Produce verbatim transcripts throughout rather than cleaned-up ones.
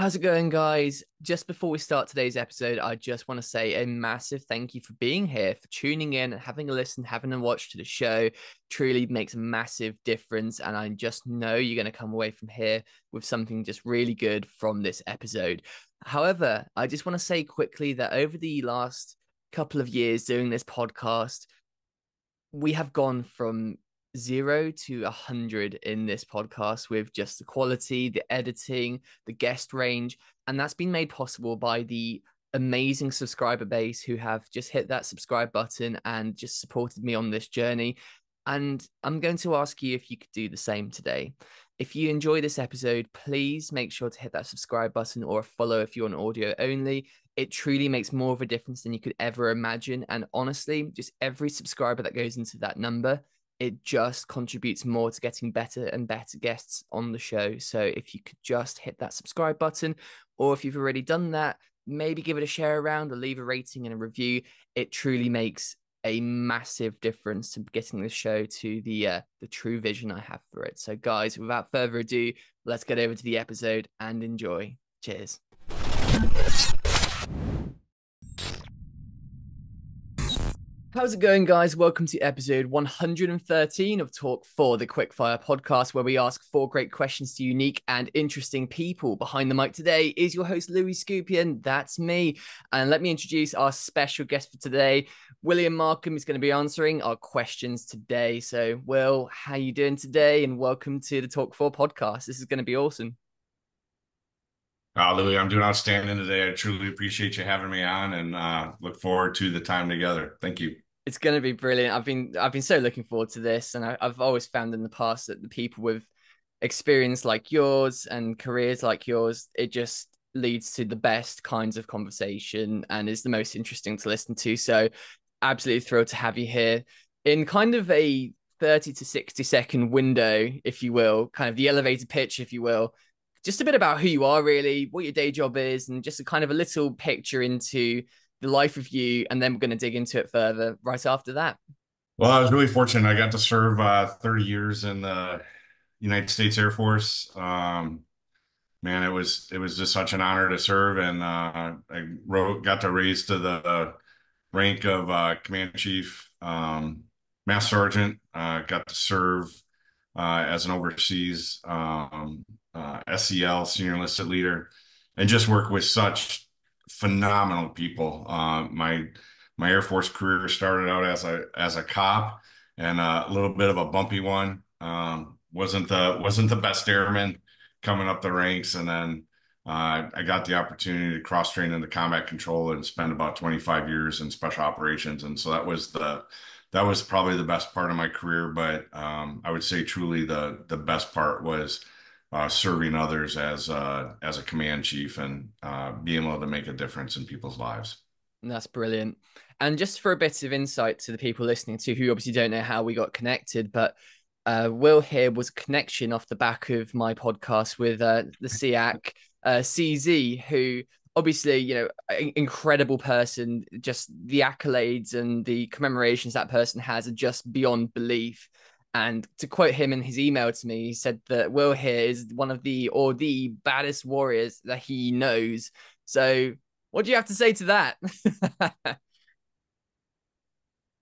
How's it going, guys? Just before we start today's episode, I just want to say a massive thank you for being here, for tuning in and having a listen, having a watch to the show. Truly makes a massive difference. And I just know you're going to come away from here with something just really good from this episode. However, I just want to say quickly that over the last couple of years doing this podcast, we have gone from zero to a hundred in this podcast with just the quality, the editing, the guest range, and that's been made possible by the amazing subscriber base who have just hit that subscribe button and just supported me on this journey. And I'm going to ask you if you could do the same today. If you enjoy this episode, please make sure to hit that subscribe button or follow if you're on audio only. It truly makes more of a difference than you could ever imagine, and honestly, just every subscriber that goes into that number, it just contributes more to getting better and better guests on the show. So if you could just hit that subscribe button, or if you've already done that, maybe give it a share around or leave a rating and a review. It truly makes a massive difference to getting the show to the uh, the true vision I have for it. So guys, without further ado, let's get over to the episode and enjoy. Cheers. How's it going, guys? Welcome to episode one hundred thirteen of Talk four, the Quickfire podcast, where we ask four great questions to unique and interesting people. Behind the mic today is your host, Louis Skupien. That's me. And let me introduce our special guest for today. William Markham is going to be answering our questions today. So, Will, how are you doing today? And welcome to the Talk four podcast. This is going to be awesome. Uh, Louis, I'm doing outstanding today. I truly appreciate you having me on, and uh, look forward to the time together. Thank you. It's going to be brilliant. I've been I've been so looking forward to this, and I, I've always found in the past that the people with experience like yours and careers like yours, it just leads to the best kinds of conversation and is the most interesting to listen to. So absolutely thrilled to have you here in kind of a thirty to sixty second window, if you will, kind of the elevator pitch, if you will. Just a bit about who you are, really, what your day job is, and just a kind of a little picture into the life of you. And then we're going to dig into it further right after that. Well, I was really fortunate. I got to serve uh, thirty years in the United States Air Force. Um, man, it was it was just such an honor to serve. And uh, I wrote, got to raise to the rank of uh, Command Chief, um, Master Sergeant. Uh, got to serve uh, as an overseas um Uh, S E L, senior enlisted leader, and just work with such phenomenal people. Uh, my my Air Force career started out as a as a cop, and a little bit of a bumpy one. Um, wasn't the wasn't the best airman coming up the ranks, and then uh, I got the opportunity to cross train into combat control and spend about twenty-five years in special operations. And so that was the that was probably the best part of my career. But um, I would say truly the the best part was Uh, serving others as uh, as a command chief and uh, being able to make a difference in people's lives. That's brilliant. And just for a bit of insight to the people listening to who obviously don't know how we got connected, but uh, Will here was a connection off the back of my podcast with uh, the SEAC, uh, C Z, who obviously, you know, an incredible person. Just the accolades and the commemorations that person has are just beyond belief. And to quote him in his email to me, he said that Will here is one of the or the baddest warriors that he knows. So what do you have to say to that?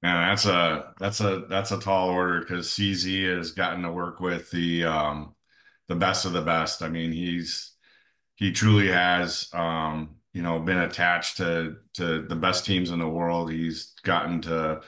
Yeah, that's a that's a that's a tall order, because C Z has gotten to work with the um, the best of the best. I mean, he's he truly has, um, you know, been attached to to the best teams in the world. He's gotten to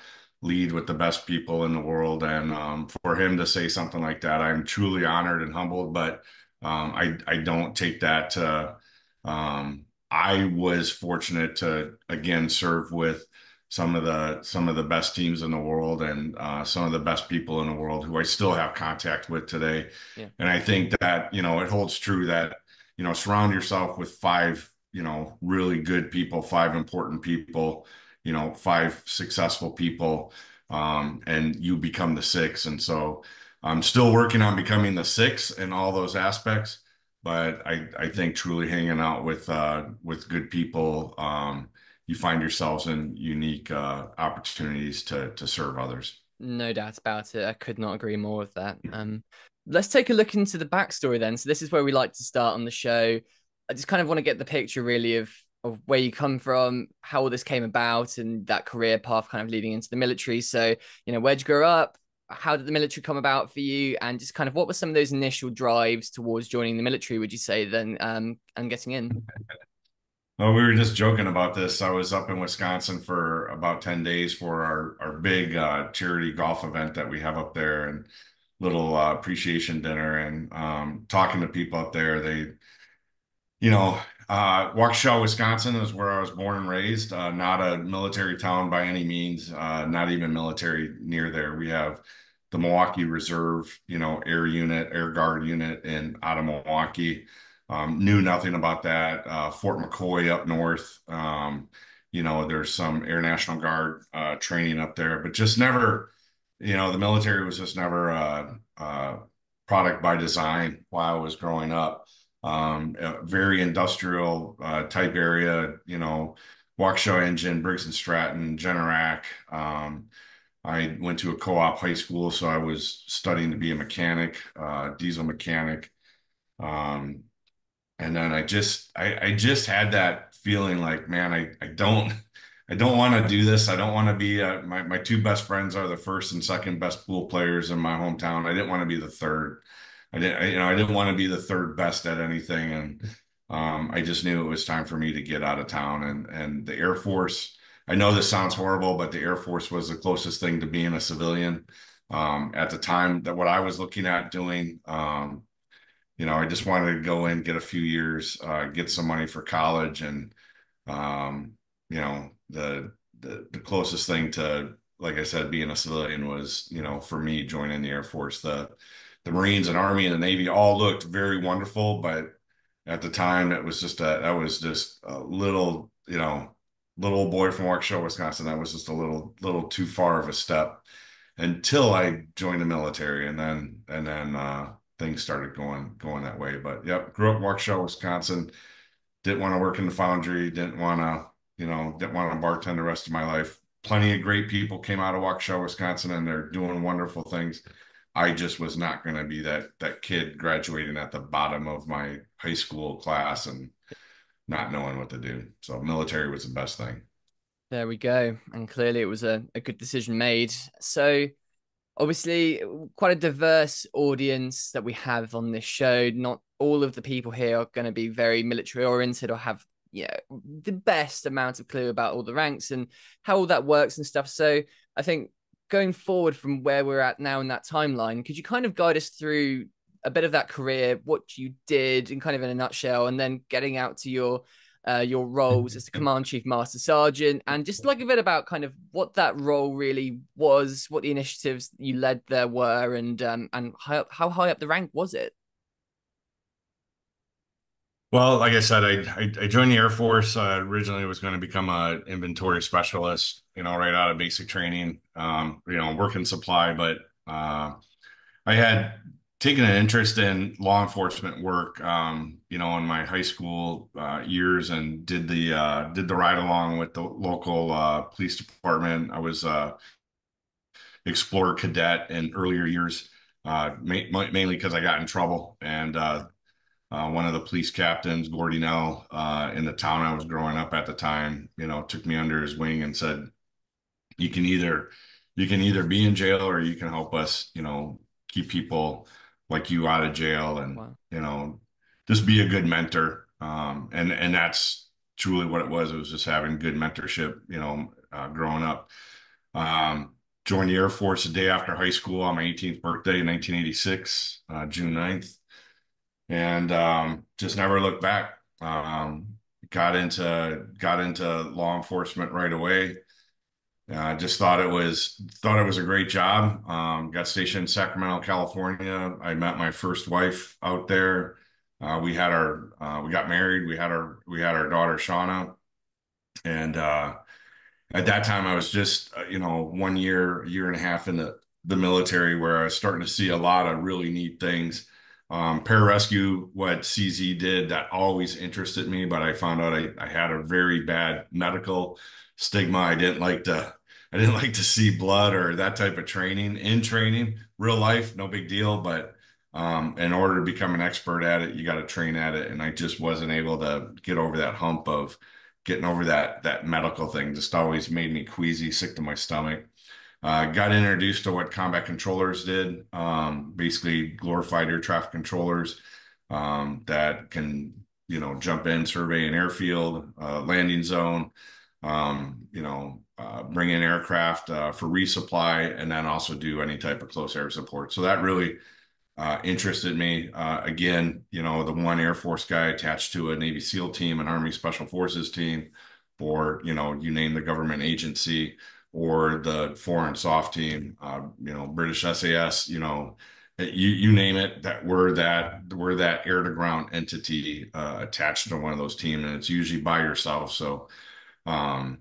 lead with the best people in the world. And um, for him to say something like that, I'm truly honored and humbled, but um, I, I don't take that to, um, I was fortunate to, again, serve with some of the, some of the best teams in the world and uh, some of the best people in the world who I still have contact with today. Yeah. And I think that, you know, it holds true that, you know, surround yourself with five, you know, really good people, five important people, you know, five successful people, um, and you become the six. And so I'm still working on becoming the six in all those aspects, but I, I think truly hanging out with, uh, with good people, um, you find yourselves in unique, uh, opportunities to, to serve others. No doubt about it. I could not agree more with that. Um, let's take a look into the backstory then. So this is where we like to start on the show. I just kind of want to get the picture really of, of where you come from, how all this came about, and that career path kind of leading into the military. So, you know, where'd you grow up? How did the military come about for you? And just kind of what were some of those initial drives towards joining the military, would you say, then, um, and getting in? Well, we were just joking about this. I was up in Wisconsin for about ten days for our, our big uh, charity golf event that we have up there, and little uh, appreciation dinner, and um, talking to people up there. They, you know, uh, Waukesha, Wisconsin is where I was born and raised. Uh, not a military town by any means, uh, not even military near there. We have the Milwaukee Reserve, you know, air unit, air guard unit in out of Milwaukee. Um, knew nothing about that. Uh, Fort McCoy up north, um, you know, there's some Air National Guard uh, training up there, but just never, you know, the military was just never a, a product by design while I was growing up. Um, a very industrial uh, type area, you know, Waukesha Engine, Briggs and Stratton, Generac. Um, I went to a co-op high school, so I was studying to be a mechanic, uh, diesel mechanic. Um, And then I just, I, I just had that feeling like, man, I, I don't, I don't want to do this. I don't want to be, a, my, my two best friends are the first and second best pool players in my hometown. I didn't want to be the third. I didn't, I, you know, I didn't want to be the third best at anything. And um, I just knew it was time for me to get out of town. And, and the Air Force, I know this sounds horrible, but the Air Force was the closest thing to being a civilian um, at the time that what I was looking at doing. Um, You know, I just wanted to go in, get a few years, uh, get some money for college, and um, you know, the, the the closest thing to, like I said, being a civilian was, you know, for me joining the Air Force. The the Marines and Army and the Navy all looked very wonderful, but at the time, that was just a that was just a little, you know, little boy from Waukesha, Wisconsin. That was just a little little too far of a step until I joined the military, and then and then. Uh, things started going going that way. But yep, grew up in Waukesha, Wisconsin. Didn't want to work in the foundry. Didn't want to, you know, didn't want to bartend the rest of my life. Plenty of great people came out of Waukesha, Wisconsin, and they're doing wonderful things. I just was not going to be that that kid graduating at the bottom of my high school class and not knowing what to do. So military was the best thing. There we go. And clearly it was a, a good decision made. So obviously, quite a diverse audience that we have on this show. Not all of the people here are going to be very military oriented or have, you know, the best amount of clue about all the ranks and how all that works and stuff. So I think going forward from where we're at now in that timeline, could you kind of guide us through a bit of that career, what you did, and kind of in a nutshell, and then getting out to your uh, your roles as the Command Chief Master Sergeant, and just like a bit about kind of what that role really was, what the initiatives you led there were, and um, and how, how high up the rank was it? Well, like I said, I, I, I joined the Air Force. I uh, originally was going to become an inventory specialist, you know, right out of basic training, um, you know, work in supply, but uh, I had taking an interest in law enforcement work, um, you know, in my high school uh, years, and did the uh, did the ride along with the local uh, police department. I was a Explorer cadet in earlier years, uh, ma mainly because I got in trouble. And uh, uh, one of the police captains, Gordie Nell, uh, in the town I was growing up at the time, you know, took me under his wing and said, "You can either you can either be in jail, or you can help us, you know, keep people like you out of jail." And, wow, you know, just be a good mentor. Um, and, and that's truly what it was. It was just having good mentorship, you know, uh, growing up. Um, joined the Air Force the day after high school on my eighteenth birthday in nineteen eighty-six, uh, June ninth. And um, just never looked back. Um, got into, got into law enforcement right away. I uh, just thought it was thought it was a great job. Um, got stationed in Sacramento, California. I met my first wife out there. Uh, we had our uh, we got married. We had our we had our daughter Shauna. And uh, at that time, I was just uh, you know one year year and a half in the the military, where I was starting to see a lot of really neat things. Um, pararescue, what C Z did, that always interested me. But I found out I I had a very bad medical stigma. I didn't like to. I didn't like to see blood or that type of training in training, real life, no big deal. But Um, in order to become an expert at it, you got to train at it. And I just wasn't able to get over that hump of getting over that, that medical thing. Just always made me queasy, sick to my stomach. Uh, got introduced to what combat controllers did, um, basically glorified air traffic controllers um, that can, you know, jump in, survey an airfield, uh, landing zone, um, you know, uh, bring in aircraft uh, for resupply, and then also do any type of close air support. So that really uh, interested me. Uh, again, you know, the one Air Force guy attached to a Navy SEAL team, an Army Special Forces team, or, you know, you name the government agency, or the foreign soft team, uh, you know, British S A S, you know, you, you name it, that we're that, we're that air to ground entity uh, attached to one of those teams, and it's usually by yourself. So um,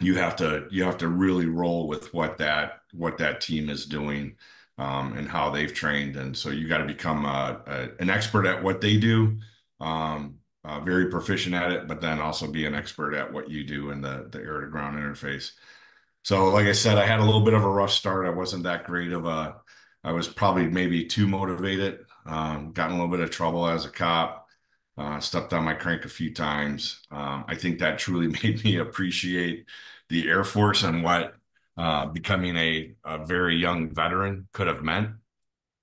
you have to, you have to really roll with what that, what that team is doing um, and how they've trained. And so you got to become a, a, an expert at what they do, um, uh, very proficient at it, but then also be an expert at what you do in the, the air to ground interface. So, like I said, I had a little bit of a rough start. I wasn't that great of a, I was probably maybe too motivated, um, got in a little bit of trouble as a cop, uh, stepped on my crank a few times. Um, I think that truly made me appreciate the Air Force and what uh, becoming a, a very young veteran could have meant.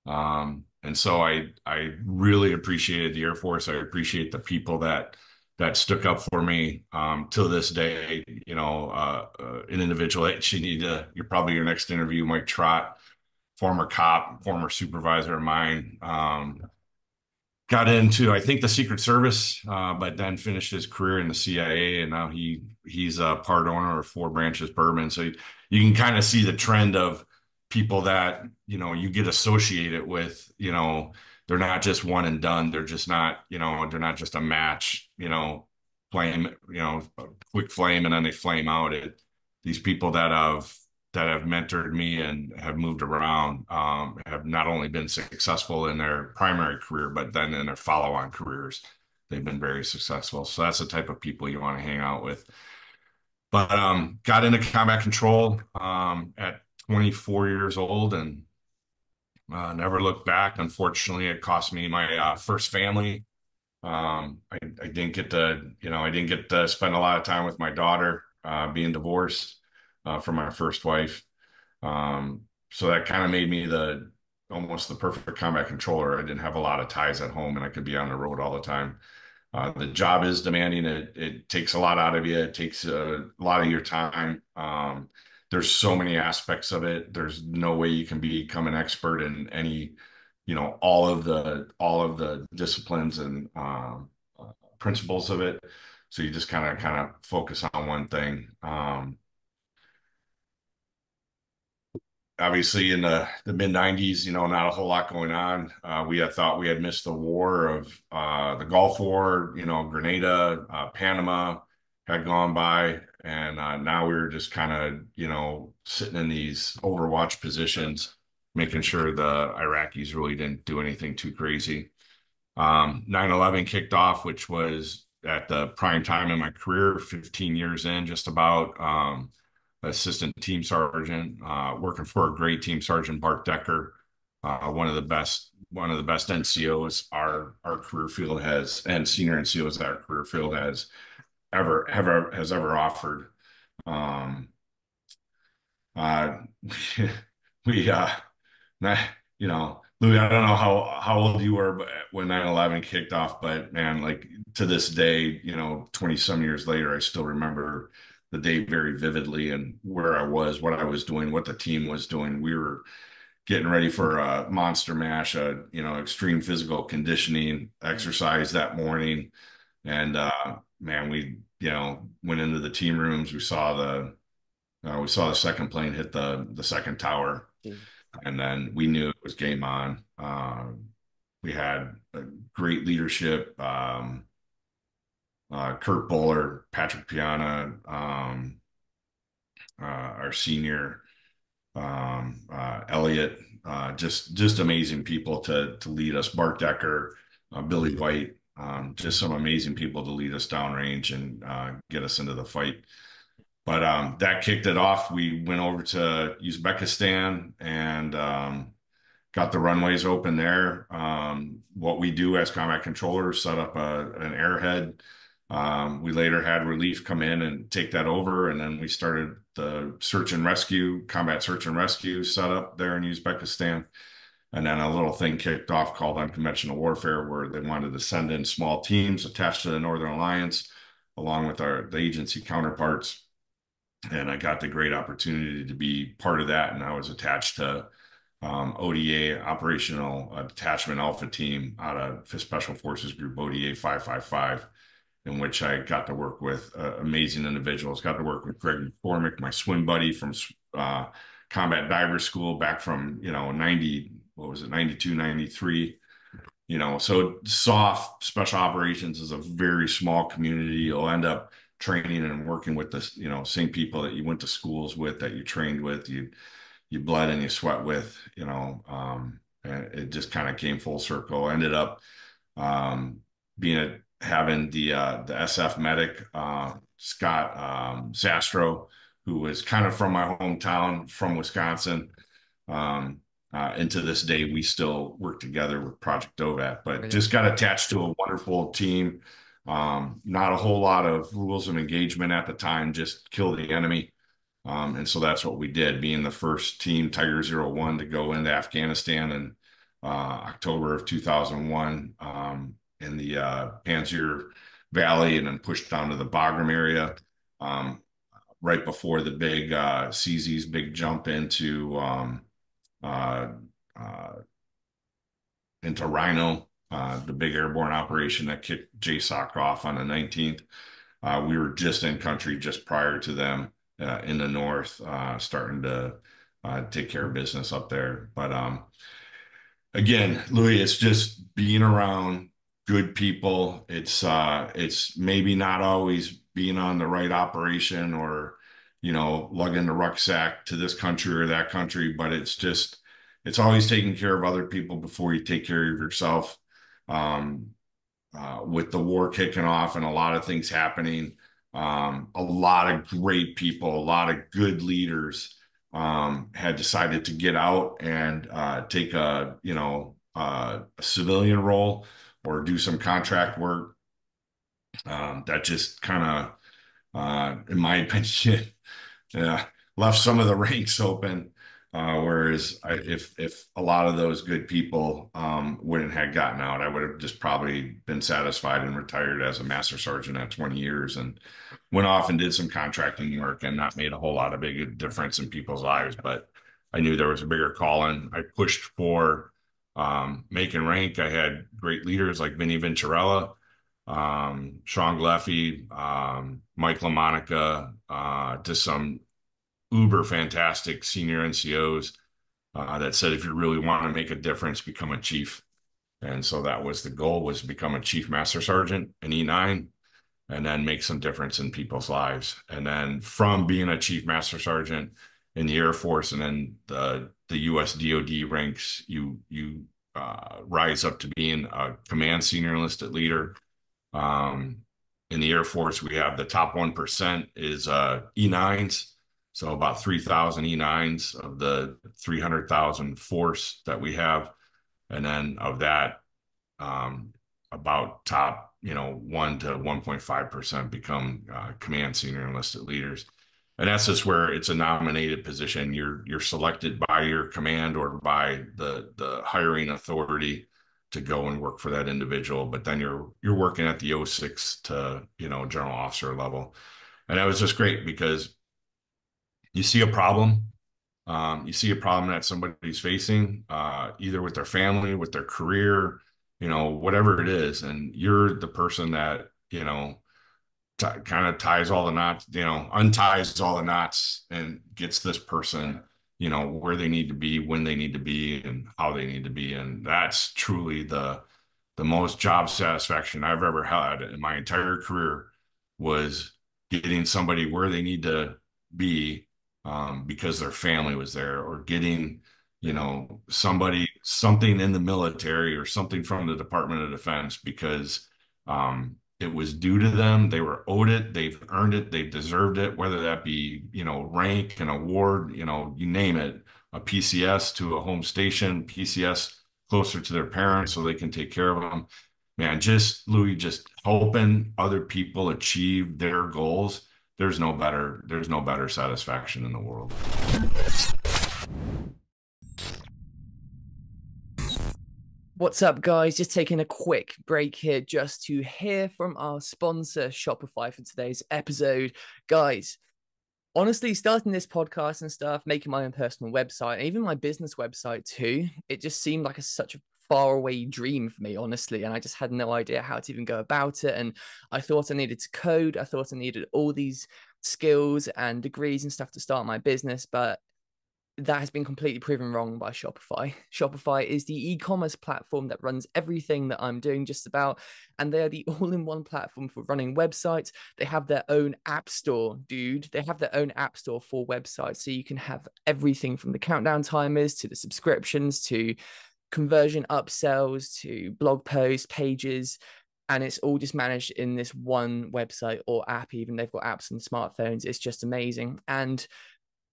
Um, and so I, I really appreciated the Air Force. I appreciate the people that that stuck up for me um, till this day. You know, uh, uh, an individual that you need to, you're probably your next interview, Mike Trott, former cop, former supervisor of mine, um, got into, I think, the Secret Service, uh, but then finished his career in the C I A, and now he he's a part owner of Four Branches Bourbon. So you, you can kind of see the trend of people that, you know, you get associated with, you know, they're not just one and done. They're just not, you know, they're not just a match, you know, flame, you know, quick flame, and then they flame out. It, these people that have, that have mentored me and have moved around um, have not only been successful in their primary career, but then in their follow-on careers, they've been very successful. So that's the type of people you want to hang out with. But um, got into combat control um, at twenty-four years old, and Uh, never looked back. Unfortunately, it cost me my uh, first family. Um, I, I didn't get to, you know, I didn't get to spend a lot of time with my daughter, uh, being divorced uh, from my first wife. Um, so that kind of made me the almost the perfect combat controller. I didn't have a lot of ties at home, and I could be on the road all the time. Uh, the job is demanding. It, it takes a lot out of you. It takes a lot of your time. Um, There's so many aspects of it. There's no way you can become an expert in any, you know, all of the, all of the disciplines and um, uh, principles of it. So you just kind of, kind of focus on one thing. Um, obviously in the, the mid nineties, you know, not a whole lot going on. Uh, we had thought we had missed the war of uh, the Gulf War, you know, Grenada, uh, Panama had gone by. And uh, now we were just kind of, you know, sitting in these overwatch positions, making sure the Iraqis really didn't do anything too crazy. Um, nine eleven kicked off, which was at the prime time in my career, fifteen years in, just about, um, assistant team sergeant, uh, working for a great team sergeant, Bart Decker, uh, one of the best, one of the best N C Os our, our career field has, and senior N C Os that our career field has ever ever has ever offered. Um uh we uh not, you know, Louis, I don't know how how old you were but when nine eleven kicked off, but man, like, to this day, you know, twenty some years later, I still remember the day very vividly, and where I was, what I was doing, what the team was doing. We were getting ready for a monster mash, a, you know, extreme physical conditioning exercise that morning. And uh man, we, you know, went into the team rooms. We saw the, uh, we saw the second plane hit the the second tower, mm. and then we knew it was game on. Um, we had a great leadership. Um, uh, Kurt Bowler, Patrick Piana, um, uh, our senior, um, uh, Elliot, uh, just just amazing people to to lead us. Bart Decker, uh, Billy White. Um, just some amazing people to lead us downrange and uh, get us into the fight. But um, that kicked it off. We went over to Uzbekistan and um, got the runways open there. Um, what we do as combat controllers, set up a, an airhead. Um, we later had relief come in and take that over. And then we started the search and rescue, combat search and rescue set up there in Uzbekistan. And then a little thing kicked off called unconventional warfare, where they wanted to send in small teams attached to the Northern Alliance, along with our the agency counterparts. And I got the great opportunity to be part of that. And I was attached to um, O D A, Operational uh, Detachment Alpha Team, out of Special Forces Group O D A five five five, in which I got to work with uh, amazing individuals. Got to work with Greg McCormick, my swim buddy from uh, combat diver school back from, you know, ninety, what was it, ninety-two, ninety-three. You know, so soft special operations is a very small community. You'll end up training and working with the, you know, same people that you went to schools with, that you trained with, you, you bled and you sweat with, you know, um, and it just kind of came full circle. I ended up um, being a, having the, uh, the S F medic, uh, Scott um, Zastrow, who was kind of from my hometown, from Wisconsin. Um, Uh, and to this day, we still work together with Project POVAT, but Brilliant. Just got attached to a wonderful team. Um, not a whole lot of rules of engagement at the time, just kill the enemy. Um, and so that's what we did, being the first team, Tiger zero one, to go into Afghanistan in uh, October of two thousand one um, in the uh, Panjshir Valley, and then pushed down to the Bagram area um, right before the big uh, C Z's big jump into... Um, Uh, uh, into Rhino, uh, the big airborne operation that kicked J SOC off on the nineteenth. Uh, we were just in country just prior to them uh, in the north, uh, starting to uh, take care of business up there. But um, again, Louis, it's just being around good people. It's uh, it's maybe not always being on the right operation, or you know, lugging the rucksack to this country or that country, but it's just, it's always taking care of other people before you take care of yourself. Um, uh, with the war kicking off and a lot of things happening, um, a lot of great people, a lot of good leaders um, had decided to get out and uh, take a, you know, uh, a civilian role or do some contract work. Um, that just kind of, uh, in my opinion, yeah, left some of the ranks open, uh, whereas I, if if a lot of those good people um, wouldn't have gotten out, I would have just probably been satisfied and retired as a master sergeant at twenty years, and went off and did some contracting work and not made a whole lot of big difference in people's lives. But I knew there was a bigger calling. I pushed for um, making rank. I had great leaders like Vinny Venturella, um, Sean Gleffy, um, Mike LaMonica, uh, to some uber fantastic senior N C Os uh, that said, if you really want to make a difference, become a chief. And so that was the goal, was to become a chief master sergeant, an E nine, and then make some difference in people's lives. And then from being a chief master sergeant in the Air Force and then the, the U S D O D ranks, you, you uh, rise up to being a command senior enlisted leader. Um, in the Air Force, we have the top one percent is uh, E nines. So about three thousand E nines of the three hundred thousand force that we have. And then of that, um, about top, you know, one to one point five percent become uh, command senior enlisted leaders. And that's just where it's a nominated position. You're, you're selected by your command or by the, the hiring authority to go and work for that individual, but then you're you're working at the oh six to, you know, general officer level. And that was just great, because you see a problem, um, you see a problem that somebody's facing, uh, either with their family, with their career, you know, whatever it is, and you're the person that, you know, kind of ties all the knots, you know, unties all the knots and gets this person, you know, where they need to be, when they need to be, and how they need to be. And that's truly the the most job satisfaction I've ever had in my entire career, was getting somebody where they need to be um, because their family was there, or getting, you know, somebody, something in the military or something from the Department of Defense, because um, it was due to them. They were owed it. They've earned it. They've deserved it, whether that be, you know, rank, an award, you know, you name it, a P C S to a home station, P C S closer to their parents so they can take care of them. Man, just, Louis, just helping other people achieve their goals. There's no better, there's no better satisfaction in the world. What's up, guys? Just taking a quick break here just to hear from our sponsor, Shopify, for today's episode. Guys, honestly, starting this podcast and stuff, making my own personal website, and even my business website too, it just seemed like a, such a faraway dream for me, honestly, and I just had no idea how to even go about it. And I thought I needed to code. I thought I needed all these skills and degrees and stuff to start my business, but that has been completely proven wrong by Shopify. Shopify is the e-commerce platform that runs everything that I'm doing just about, and they are the all-in-one platform for running websites. They have their own app store, dude. They have their own app store for websites, so you can have everything from the countdown timers to the subscriptions to conversion upsells to blog posts, pages, and it's all just managed in this one website or app even. They've got apps on smartphones. It's just amazing. And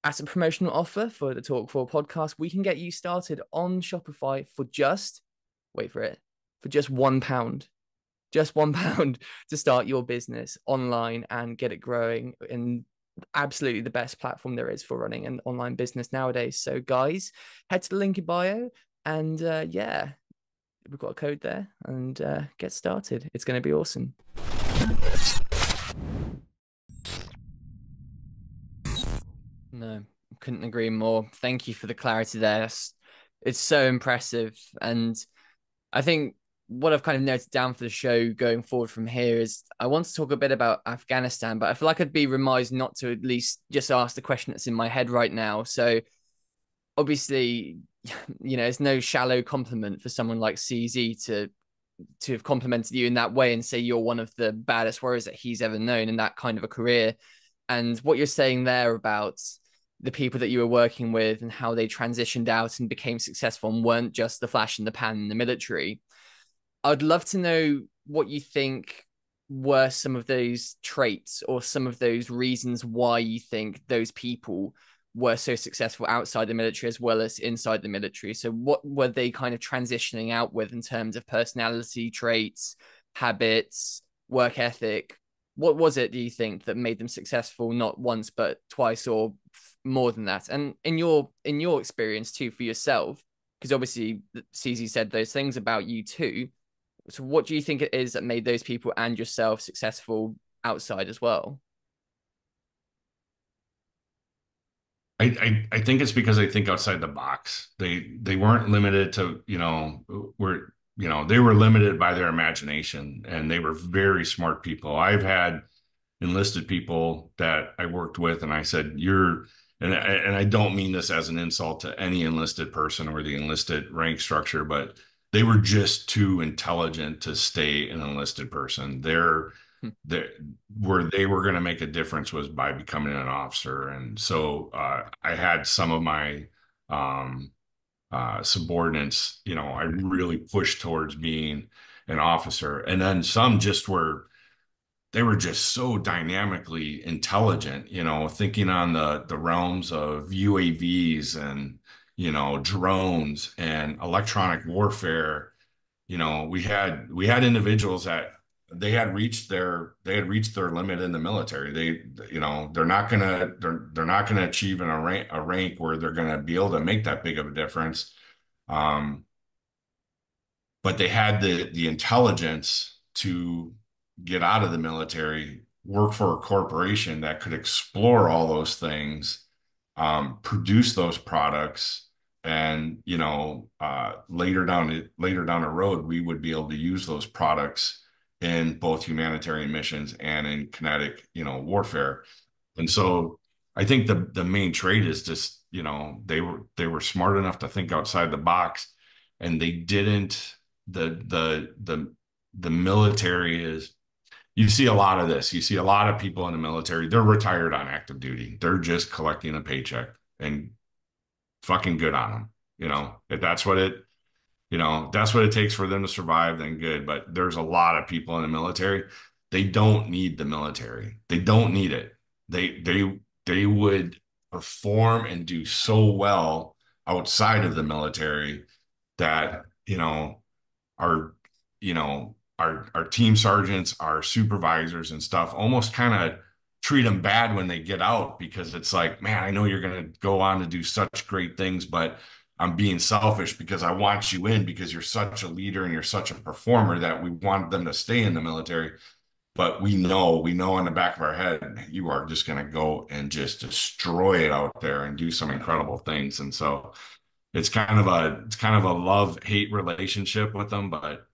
as a promotional offer for the Talk four podcast, we can get you started on Shopify for just, wait for it, for just one pound, just one pound to start your business online and get it growing in absolutely the best platform there is for running an online business nowadays. So guys, head to the link in bio and uh, yeah, we've got a code there and uh, get started. It's going to be awesome. No, couldn't agree more. Thank you for the clarity there. It's so impressive. And I think what I've kind of noted down for the show going forward from here is I want to talk a bit about Afghanistan, but I feel like I'd be remiss not to at least just ask the question that's in my head right now. So obviously, you know, it's no shallow compliment for someone like C Z to to have complimented you in that way and say you're one of the baddest warriors that he's ever known in that kind of a career. And what you're saying there about the people that you were working with and how they transitioned out and became successful and weren't just the flash in the pan in the military. I'd love to know what you think were some of those traits or some of those reasons why you think those people were so successful outside the military as well as inside the military. So what were they kind of transitioning out with in terms of personality traits, habits, work ethic? What was it, do you think, that made them successful not once but twice or more than that? And in your in your experience too, for yourself, because obviously C Z said those things about you too. So what do you think it is that made those people and yourself successful outside as well? I I, I think it's because they think outside the box. They they weren't limited to, you know, we're you know, they were limited by their imagination, and they were very smart people. I've had enlisted people that I worked with, and I said, you're, and I, and I don't mean this as an insult to any enlisted person or the enlisted rank structure, but they were just too intelligent to stay an enlisted person. They're, hmm. they're where they were going to make a difference was by becoming an officer. And so uh, I had some of my, um, Uh, subordinates, you know, I really pushed towards being an officer. And then some just were, they were just so dynamically intelligent, you know, thinking on the, the realms of U A Vs and, you know, drones and electronic warfare. You know, we had, we had individuals that they had reached their, they had reached their limit in the military. They, you know, they're not going to, they're, they're not going to achieve in a rank, a rank where they're going to be able to make that big of a difference. Um, but they had the, the intelligence to get out of the military, work for a corporation that could explore all those things, um, produce those products. And, you know, uh, later down, the, later down the road, we would be able to use those products in both humanitarian missions and in kinetic, you know, warfare. And so I think the the main trait is just, you know, they were they were smart enough to think outside the box, and they didn't. The the the the military is, you see a lot of this. You see a lot of people in the military. They're retired on active duty. They're just collecting a paycheck, and fucking good on them. You know, if that's what it. You know, that's what it takes for them to survive, then good. But there's a lot of people in the military. They don't need the military. They don't need it. They they they would perform and do so well outside of the military that, you know, are, you know, our, our team sergeants, our supervisors and stuff almost kind of treat them bad when they get out, because it's like, man, I know you're going to go on to do such great things, but I'm being selfish because I want you in because you're such a leader and you're such a performer that we want them to stay in the military. But we know, we know in the back of our head, you are just going to go and just destroy it out there and do some incredible things. And so it's kind of a, it's kind of a love-hate relationship with them, but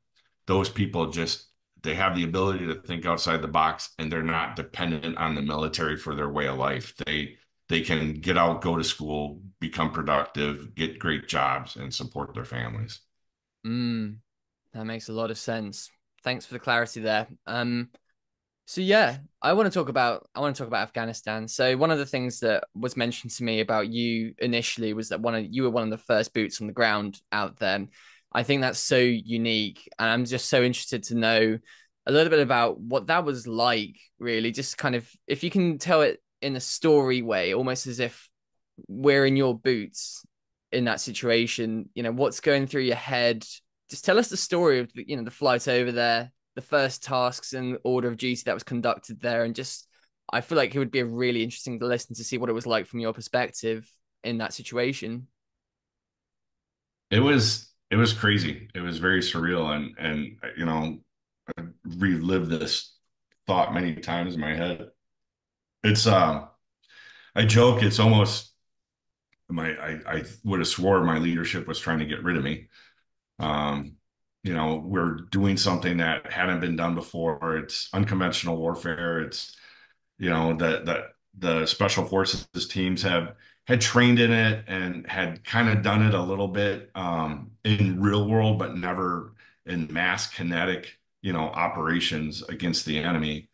those people just, they have the ability to think outside the box, and they're not dependent on the military for their way of life. They, they can get out, go to school, become productive, get great jobs, and support their families. Mm, that makes a lot of sense. Thanks for the clarity there. Um, so yeah, I want to talk about, I want to talk about Afghanistan. So one of the things that was mentioned to me about you initially was that one of, you were one of the first boots on the ground out there. I think that's so unique. And I'm just so interested to know a little bit about what that was like, really, just kind of, if you can tell it in a story way, almost as if we're in your boots in that situation, you know, what's going through your head. Just tell us the story of, you know, the flight over there, the first tasks and order of duty that was conducted there. And just, I feel like it would be really interesting to listen to see what it was like from your perspective in that situation. It was, it was crazy. It was very surreal. And, and, you know, I relived this thought many times in my head. It's, um, I joke, it's almost my, I, I would have swore my leadership was trying to get rid of me. Um, you know, we're doing something that hadn't been done before. It's unconventional warfare. It's, you know, that, that the special forces teams have had trained in it and had kind of done it a little bit, um, in real world, but never in mass kinetic, you know, operations against the enemy.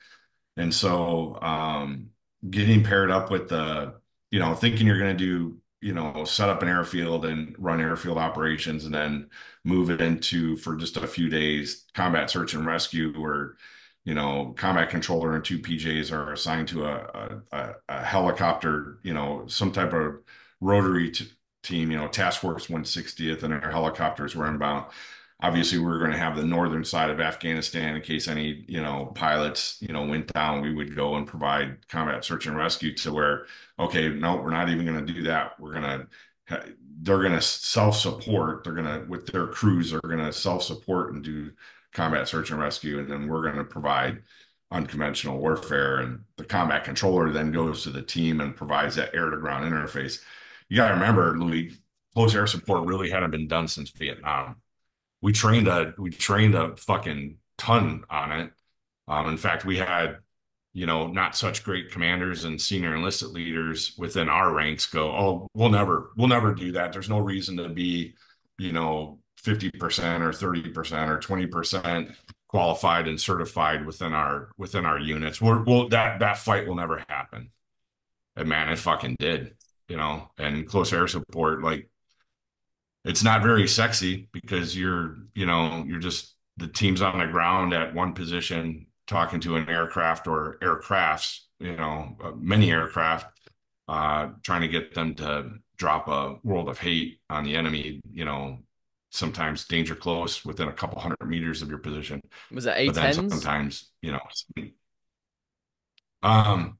And so, um, getting paired up with the, you know, thinking you're going to do, you know, set up an airfield and run airfield operations, and then move it into, for just a few days, combat search and rescue, where, you know, combat controller and two P Js are assigned to a, a, a helicopter, you know, some type of rotary t team, you know, task force one sixtieth, and our helicopters were inbound. Obviously we were going to have the northern side of Afghanistan in case any, you know, pilots, you know, went down. We would go and provide combat search and rescue to where, okay, no, we're not even going to do that. We're going to, they're going to self-support. They're going to, with their crews, they're going to self-support and do combat search and rescue. And then we're going to provide unconventional warfare. And the combat controller then goes to the team and provides that air-to-ground interface. You got to remember, Louis, close air support really hadn't been done since Vietnam. We trained a we trained a fucking ton on it. Um, in fact, we had, you know, not such great commanders and senior enlisted leaders within our ranks go, oh, we'll never we'll never do that. There's no reason to be, you know, fifty percent or thirty percent or twenty percent qualified and certified within our within our units. We're, we'll that that fight will never happen. And man, it fucking did, you know. And close air support, like, it's not very sexy because you're, you know, you're just, the team's on the ground at one position talking to an aircraft or aircrafts, you know, many aircraft, uh, trying to get them to drop a world of hate on the enemy, you know, sometimes danger close within a couple hundred meters of your position. Was it A tens? Sometimes, you know, um,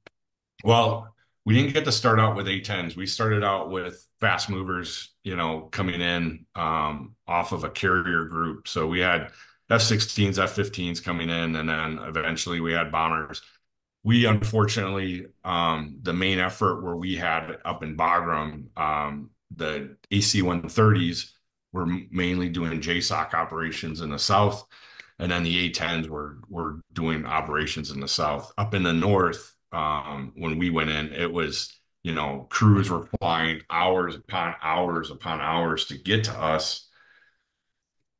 well, we didn't get to start out with A tens. We started out with fast movers, you know, coming in um, off of a carrier group. So we had F sixteens, F fifteens coming in, and then eventually we had bombers. We, unfortunately, um, the main effort where we had up in Bagram, um, the A C one thirties were mainly doing J SOC operations in the south, and then the A tens were, were doing operations in the south. Up in the north, Um, when we went in, it was, you know, crews were flying hours upon hours upon hours to get to us,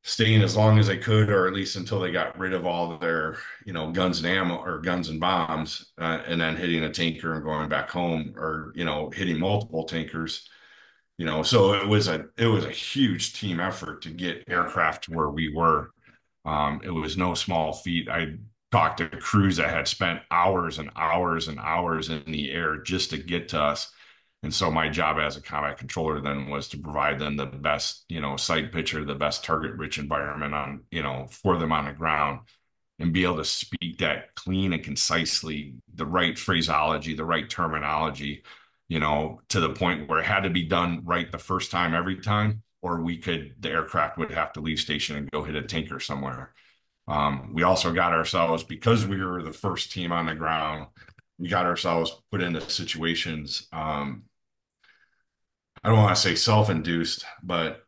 staying as long as they could, or at least until they got rid of all of their, you know, guns and ammo or guns and bombs, uh, and then hitting a tanker and going back home, or, you know, hitting multiple tankers, you know. So it was a, it was a huge team effort to get aircraft to where we were. Um, it was no small feat. I talked to crews that had spent hours and hours and hours in the air just to get to us. And so my job as a combat controller then was to provide them the best, you know, sight picture, the best target-rich environment on, you know, for them on the ground, and be able to speak that clean and concisely, the right phraseology, the right terminology, you know, to the point where it had to be done right the first time every time, or we could, the aircraft would have to leave station and go hit a tanker somewhere. Um, we also got ourselves, because we were the first team on the ground, we got ourselves put into situations, um, I don't want to say self-induced, but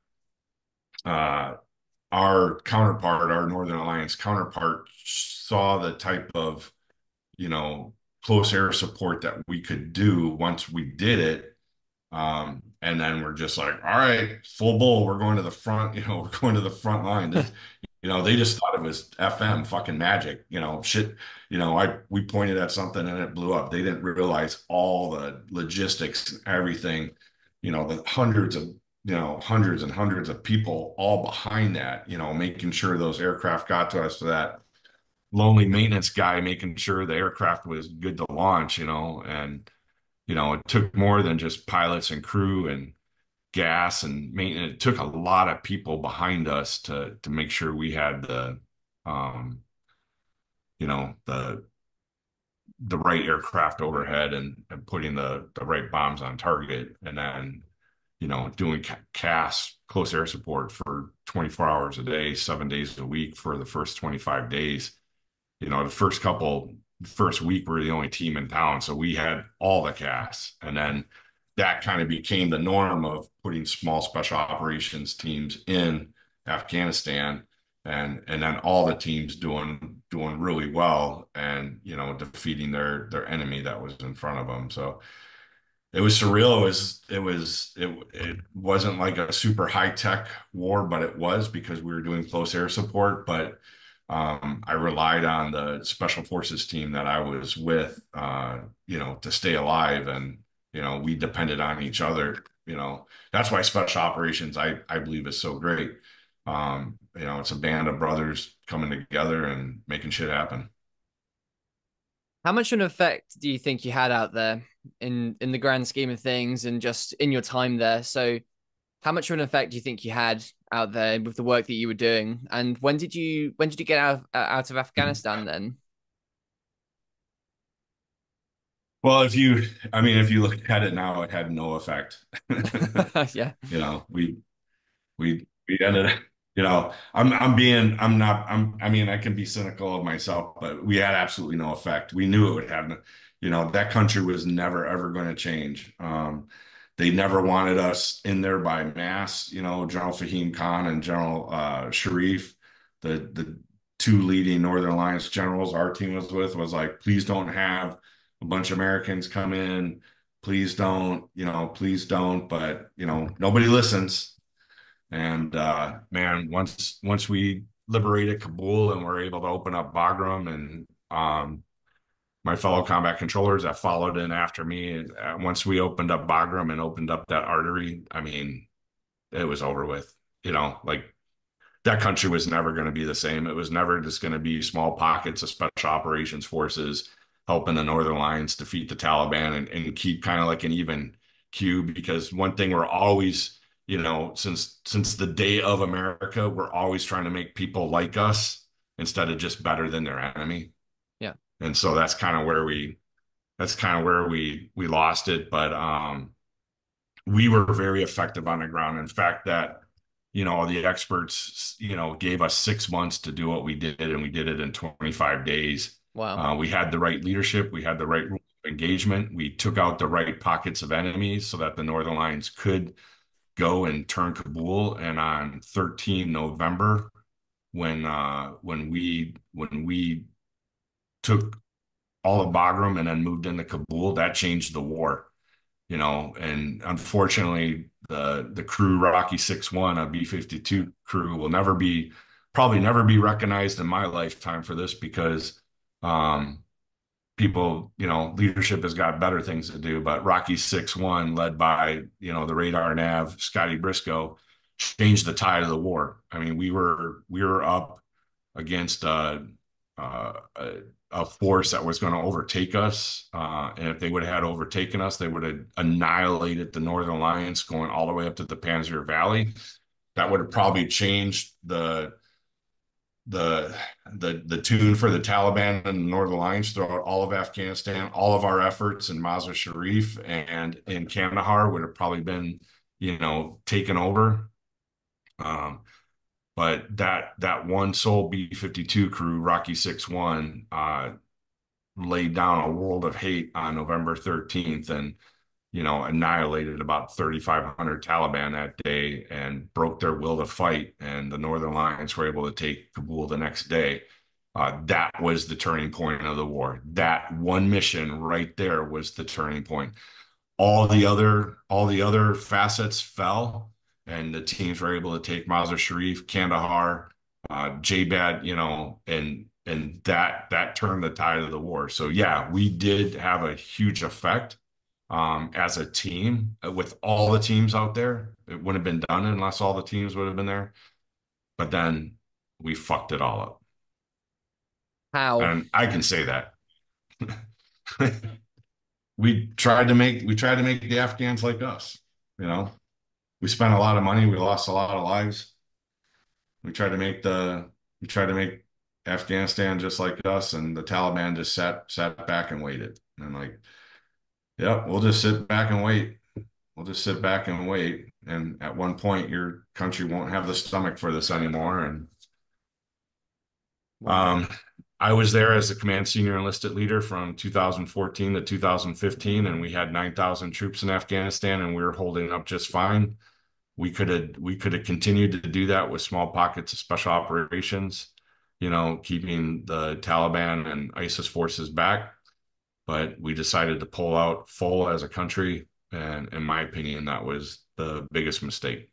uh, our counterpart, our Northern Alliance counterpart, saw the type of, you know, close air support that we could do once we did it. Um, and then we're just like, all right, full bull, we're going to the front, you know, we're going to the front line. This, you know, they just thought it was F M, fucking magic, you know, shit, you know, I, we pointed at something and it blew up. They didn't realize all the logistics and everything. You know, the hundreds of, you know, hundreds and hundreds of people all behind that, you know, making sure those aircraft got to us, to that lonely maintenance guy making sure the aircraft was good to launch, you know. And, you know, it took more than just pilots and crew and gas and maintenance. It took a lot of people behind us to to make sure we had the, um, you know, the the right aircraft overhead and, and putting the, the right bombs on target. And then, you know, doing C A S, close air support, for twenty-four hours a day, seven days a week for the first twenty-five days. You know, the first couple, first week, we were the only team in town, so we had all the C A S. And then that kind of became the norm of putting small special operations teams in Afghanistan. And, and then all the teams doing doing really well and, you know, defeating their their enemy that was in front of them. So it was surreal. It was it was it, it wasn't like a super high tech war, but it was, because we were doing close air support. But um, I relied on the special forces team that I was with, uh, you know, to stay alive. And, you know, we depended on each other. You know, that's why special operations, I, I believe, is so great. Um, you know, it's a band of brothers coming together and making shit happen. How much of an effect do you think you had out there in, in the grand scheme of things and just in your time there? So how much of an effect do you think you had out there with the work that you were doing? And when did you, when did you get out of, out of Afghanistan then? Well, if you, I mean, if you look at it now, it had no effect. Yeah. You know, we, we, we ended up, you know, I'm, I'm being, I'm not, I'm, I mean, I can be cynical of myself, but we had absolutely no effect. We knew it would have, no, you know, that country was never, ever going to change. Um, they never wanted us in there by mass. You know, General Fahim Khan and General uh, Sharif, the, the two leading Northern Alliance generals our team was with, was like, please don't have a bunch of Americans come in. Please don't, you know, please don't. But, you know, nobody listens. And uh, man, once once we liberated Kabul and were able to open up Bagram, and um, my fellow combat controllers that followed in after me, once we opened up Bagram and opened up that artery, I mean, it was over with. You know, like, that country was never going to be the same. It was never just going to be small pockets of special operations forces helping the Northern Alliance defeat the Taliban and, and keep kind of like an even queue. Because one thing we're always, you know, since since the day of America, we're always trying to make people like us instead of just better than their enemy. Yeah. And so that's kind of where we, that's kind of where we, we lost it. But um, we were very effective on the ground. In fact, that, you know, the experts, you know, gave us six months to do what we did, and we did it in twenty-five days. Wow. Uh, we had the right leadership. We had the right rule of engagement. We took out the right pockets of enemies so that the Northern Alliance could go and turn Kabul. And on thirteenth of November, when uh, when we when we took all of Bagram and then moved into Kabul, that changed the war, you know. And unfortunately, the the crew Rocky six one, a B fifty-two crew, will never be, probably never be recognized in my lifetime for this, because um, people, you know, leadership has got better things to do. But Rocky six one, led by, you know, the radar nav, Scotty Briscoe, changed the tide of the war. I mean, we were, we were up against uh, uh, a force that was going to overtake us. Uh, and if they would have had overtaken us, they would have annihilated the Northern Alliance going all the way up to the Panzer Valley. That would have probably changed the the the the tune for the Taliban and the Northern Alliance throughout all of Afghanistan. All of our efforts in Mazar Sharif and in Kandahar would have probably been, you know, taken over. Um, but that that one sole B fifty-two crew, Rocky six one, uh, laid down a world of hate on November thirteenth and, you know, annihilated about thirty-five hundred Taliban that day and broke their will to fight. And the Northern Alliance were able to take Kabul the next day. Uh, that was the turning point of the war. That one mission right there was the turning point. All the other, all the other facets fell, and the teams were able to take Mazar Sharif, Kandahar, uh, J BAD, you know, and and that that turned the tide of the war. So yeah, we did have a huge effect. Um, as a team, with all the teams out there, it wouldn't have been done unless all the teams would have been there. But then we fucked it all up. How? And I can say that. we tried to make we tried to make the Afghans like us. You know, we spent a lot of money. We lost a lot of lives. We tried to make the we tried to make Afghanistan just like us, and the Taliban just sat sat back and waited. And like, yep, we'll just sit back and wait. We'll just sit back and wait. And at one point, your country won't have the stomach for this anymore. And um, I was there as the command senior enlisted leader from two thousand fourteen to two thousand fifteen, and we had nine thousand troops in Afghanistan, and we were holding up just fine. We could have we could have continued to do that with small pockets of special operations, you know, keeping the Taliban and ISIS forces back. But we decided to pull out full as a country, and in my opinion, that was the biggest mistake.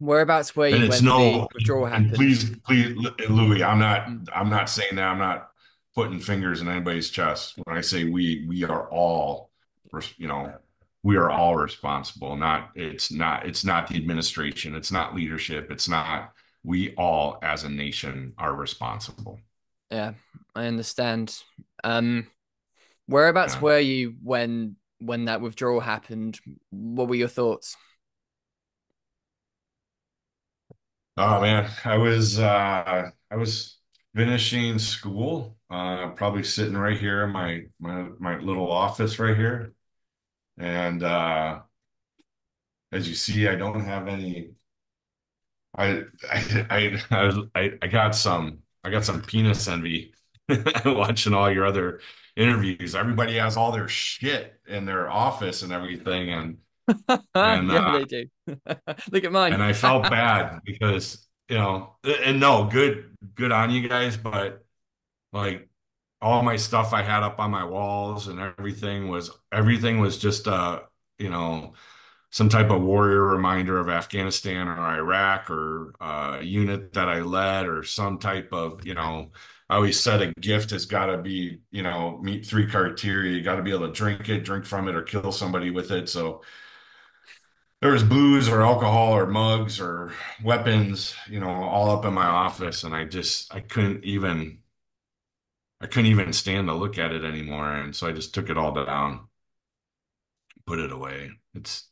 Whereabouts were you and it's when no, the withdrawal happened? Please, please, Louis, I'm not, I'm not saying that. I'm not putting fingers in anybody's chest. When I say we, we are all, you know, we are all responsible. Not, it's not, it's not the administration. It's not leadership. It's not. We all, as a nation, are responsible. Yeah, I understand. Um, whereabouts yeah. were you when when that withdrawal happened? What were your thoughts? Oh man, I was uh, I was finishing school, uh, probably sitting right here in my my my little office right here, and uh, as you see, I don't have any. I I I I, I got some. I got some penis envy watching all your other interviews. Everybody has all their shit in their office and everything. And, and yeah, uh, they do. Look at mine. And I felt bad because, you know, and no, good, good on you guys. But like all my stuff I had up on my walls and everything was, everything was just, uh, you know, some type of warrior reminder of Afghanistan or Iraq or uh, a unit that I led or some type of, you know, I always said a gift has got to be, you know, meet three criteria. You got to be able to drink it, drink from it, or kill somebody with it. So there was booze or alcohol or mugs or weapons, you know, all up in my office. And I just, I couldn't even, I couldn't even stand to look at it anymore. And so I just took it all down, put it away. It's,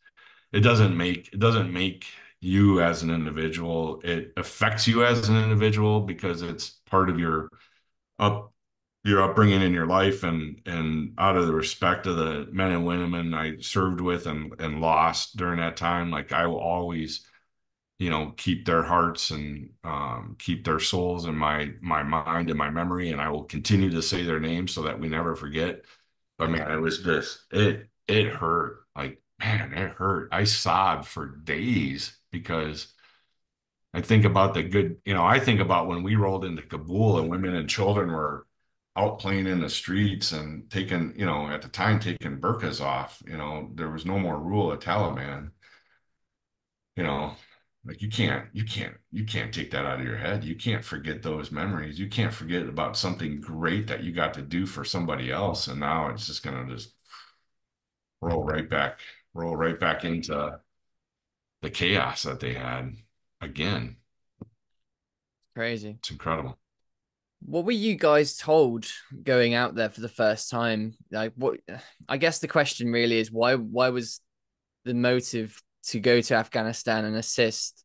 It doesn't make it doesn't make you as an individual. It affects you as an individual because it's part of your up your upbringing in your life, and and out of the respect of the men and women I served with and and lost during that time. Like I will always, you know, keep their hearts and um, keep their souls in my my mind and my memory, and I will continue to say their names so that we never forget. But man, it was just it it hurt like. Man, it hurt. I sobbed for days because I think about the good, you know, I think about when we rolled into Kabul and women and children were out playing in the streets and taking, you know, at the time, taking burqas off, you know, there was no more rule of Taliban, you know, like you can't, you can't, you can't take that out of your head. You can't forget those memories. You can't forget about something great that you got to do for somebody else. And now it's just going to just roll right back. roll right back into the chaos that they had again. Crazy. It's incredible. what were you guys told going out there for the first time? Like, what, I guess the question really is why, why was the motive to go to Afghanistan and assist?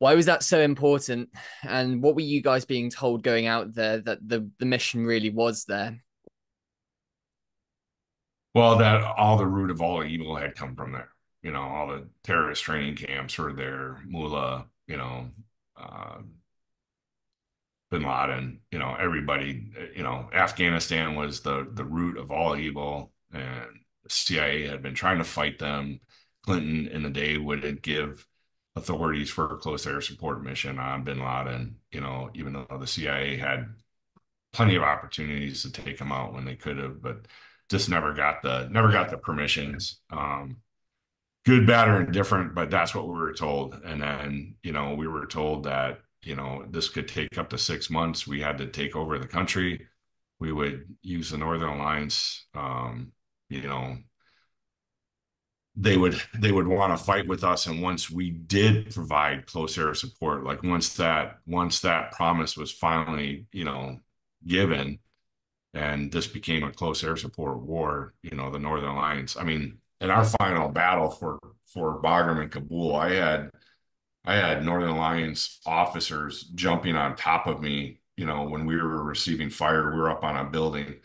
Why was that so important? And what were you guys being told going out there that the, the mission really was there? Well, that all the root of all evil had come from there. You know, all the terrorist training camps were there, Mullah, you know, uh, Bin Laden, you know, everybody, you know, Afghanistan was the, the root of all evil, and the C I A had been trying to fight them. Clinton in the day wouldn't give authorities for a close air support mission on Bin Laden, you know, even though the C I A had plenty of opportunities to take him out when they could have, but just never got the, never got the permissions. Um, good, bad, or indifferent, but that's what we were told. And then, you know, we were told that, you know, this could take up to six months. We had to take over the country. We would use the Northern Alliance. Um, you know, they would, they would want to fight with us. And once we did provide close air support, like once that, once that promise was finally, you know, given, and this became a close air support war, you know, the Northern Alliance, I mean, in our final battle for, for Bagram and Kabul, I had, I had Northern Alliance officers jumping on top of me, you know, when we were receiving fire, we were up on a building.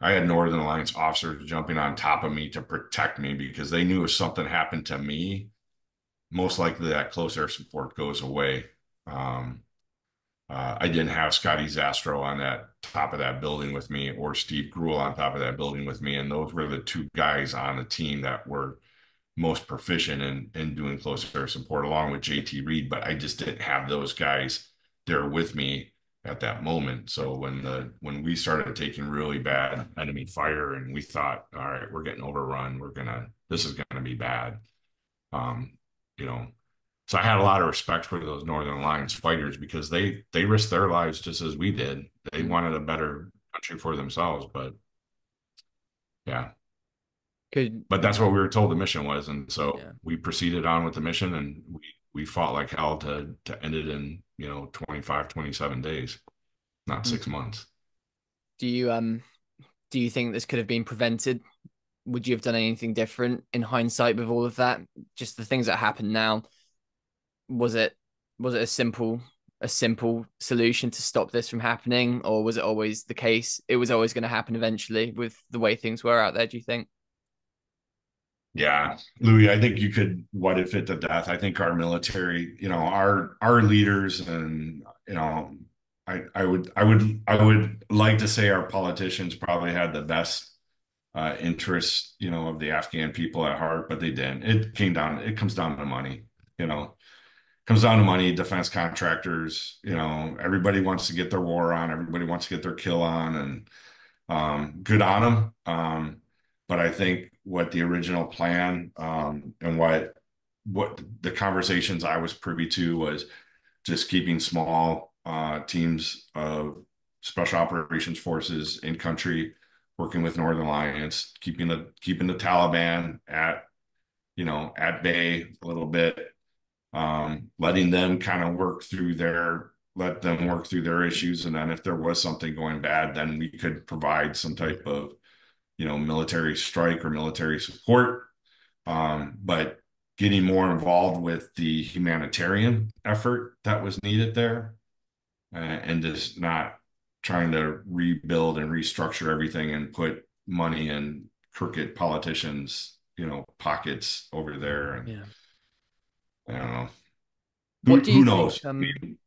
I had Northern Alliance officers jumping on top of me to protect me because they knew if something happened to me, most likely that close air support goes away. Um, uh, I didn't have Scotty Zastrow on that top of that building with me, or Steve Gruel on top of that building with me. And those were the two guys on the team that were most proficient in, in doing close air support, along with J T Reed. But I just didn't have those guys there with me at that moment. So when the, when we started taking really bad enemy fire and we thought, all right, we're getting overrun, we're going to, this is going to be bad. Um, you know, so I had a lot of respect for those Northern Alliance fighters because they, they risked their lives just as we did. They wanted a better country for themselves, but yeah. Could, but that's what we were told the mission was. And so yeah. we proceeded on with the mission, and we, we fought like hell to, to end it in, you know, twenty-five, twenty-seven days, not six months. Do you, um, do you think this could have been prevented? Would you have done anything different in hindsight with all of that? Just the things that happened now. Was it, was it a simple, a simple solution to stop this from happening? Or was it always the case? It was always going to happen eventually with the way things were out there, do you think? Yeah, Louis, I think you could what if it to death. I think our military, you know, our our leaders, and you know, I I would I would I would like to say our politicians probably had the best uh, interests, you know, of the Afghan people at heart, but they didn't. It came down. It comes down to money, you know, it comes down to money. Defense contractors, you know, everybody wants to get their war on. Everybody wants to get their kill on, and um, good on them. Um, but I think what the original plan um, and what what the conversations I was privy to was just keeping small uh, teams of special operations forces in country, working with Northern Alliance, keeping the keeping the Taliban at you know at bay a little bit, um, letting them kind of work through their let them work through their issues, and then if there was something going bad, then we could provide some type of you know, military strike or military support, um, but getting more involved with the humanitarian effort that was needed there, uh, and just not trying to rebuild and restructure everything and put money in crooked politicians, you know, pockets over there. And, yeah. I don't know. What who, do you who knows? Think, um, I mean,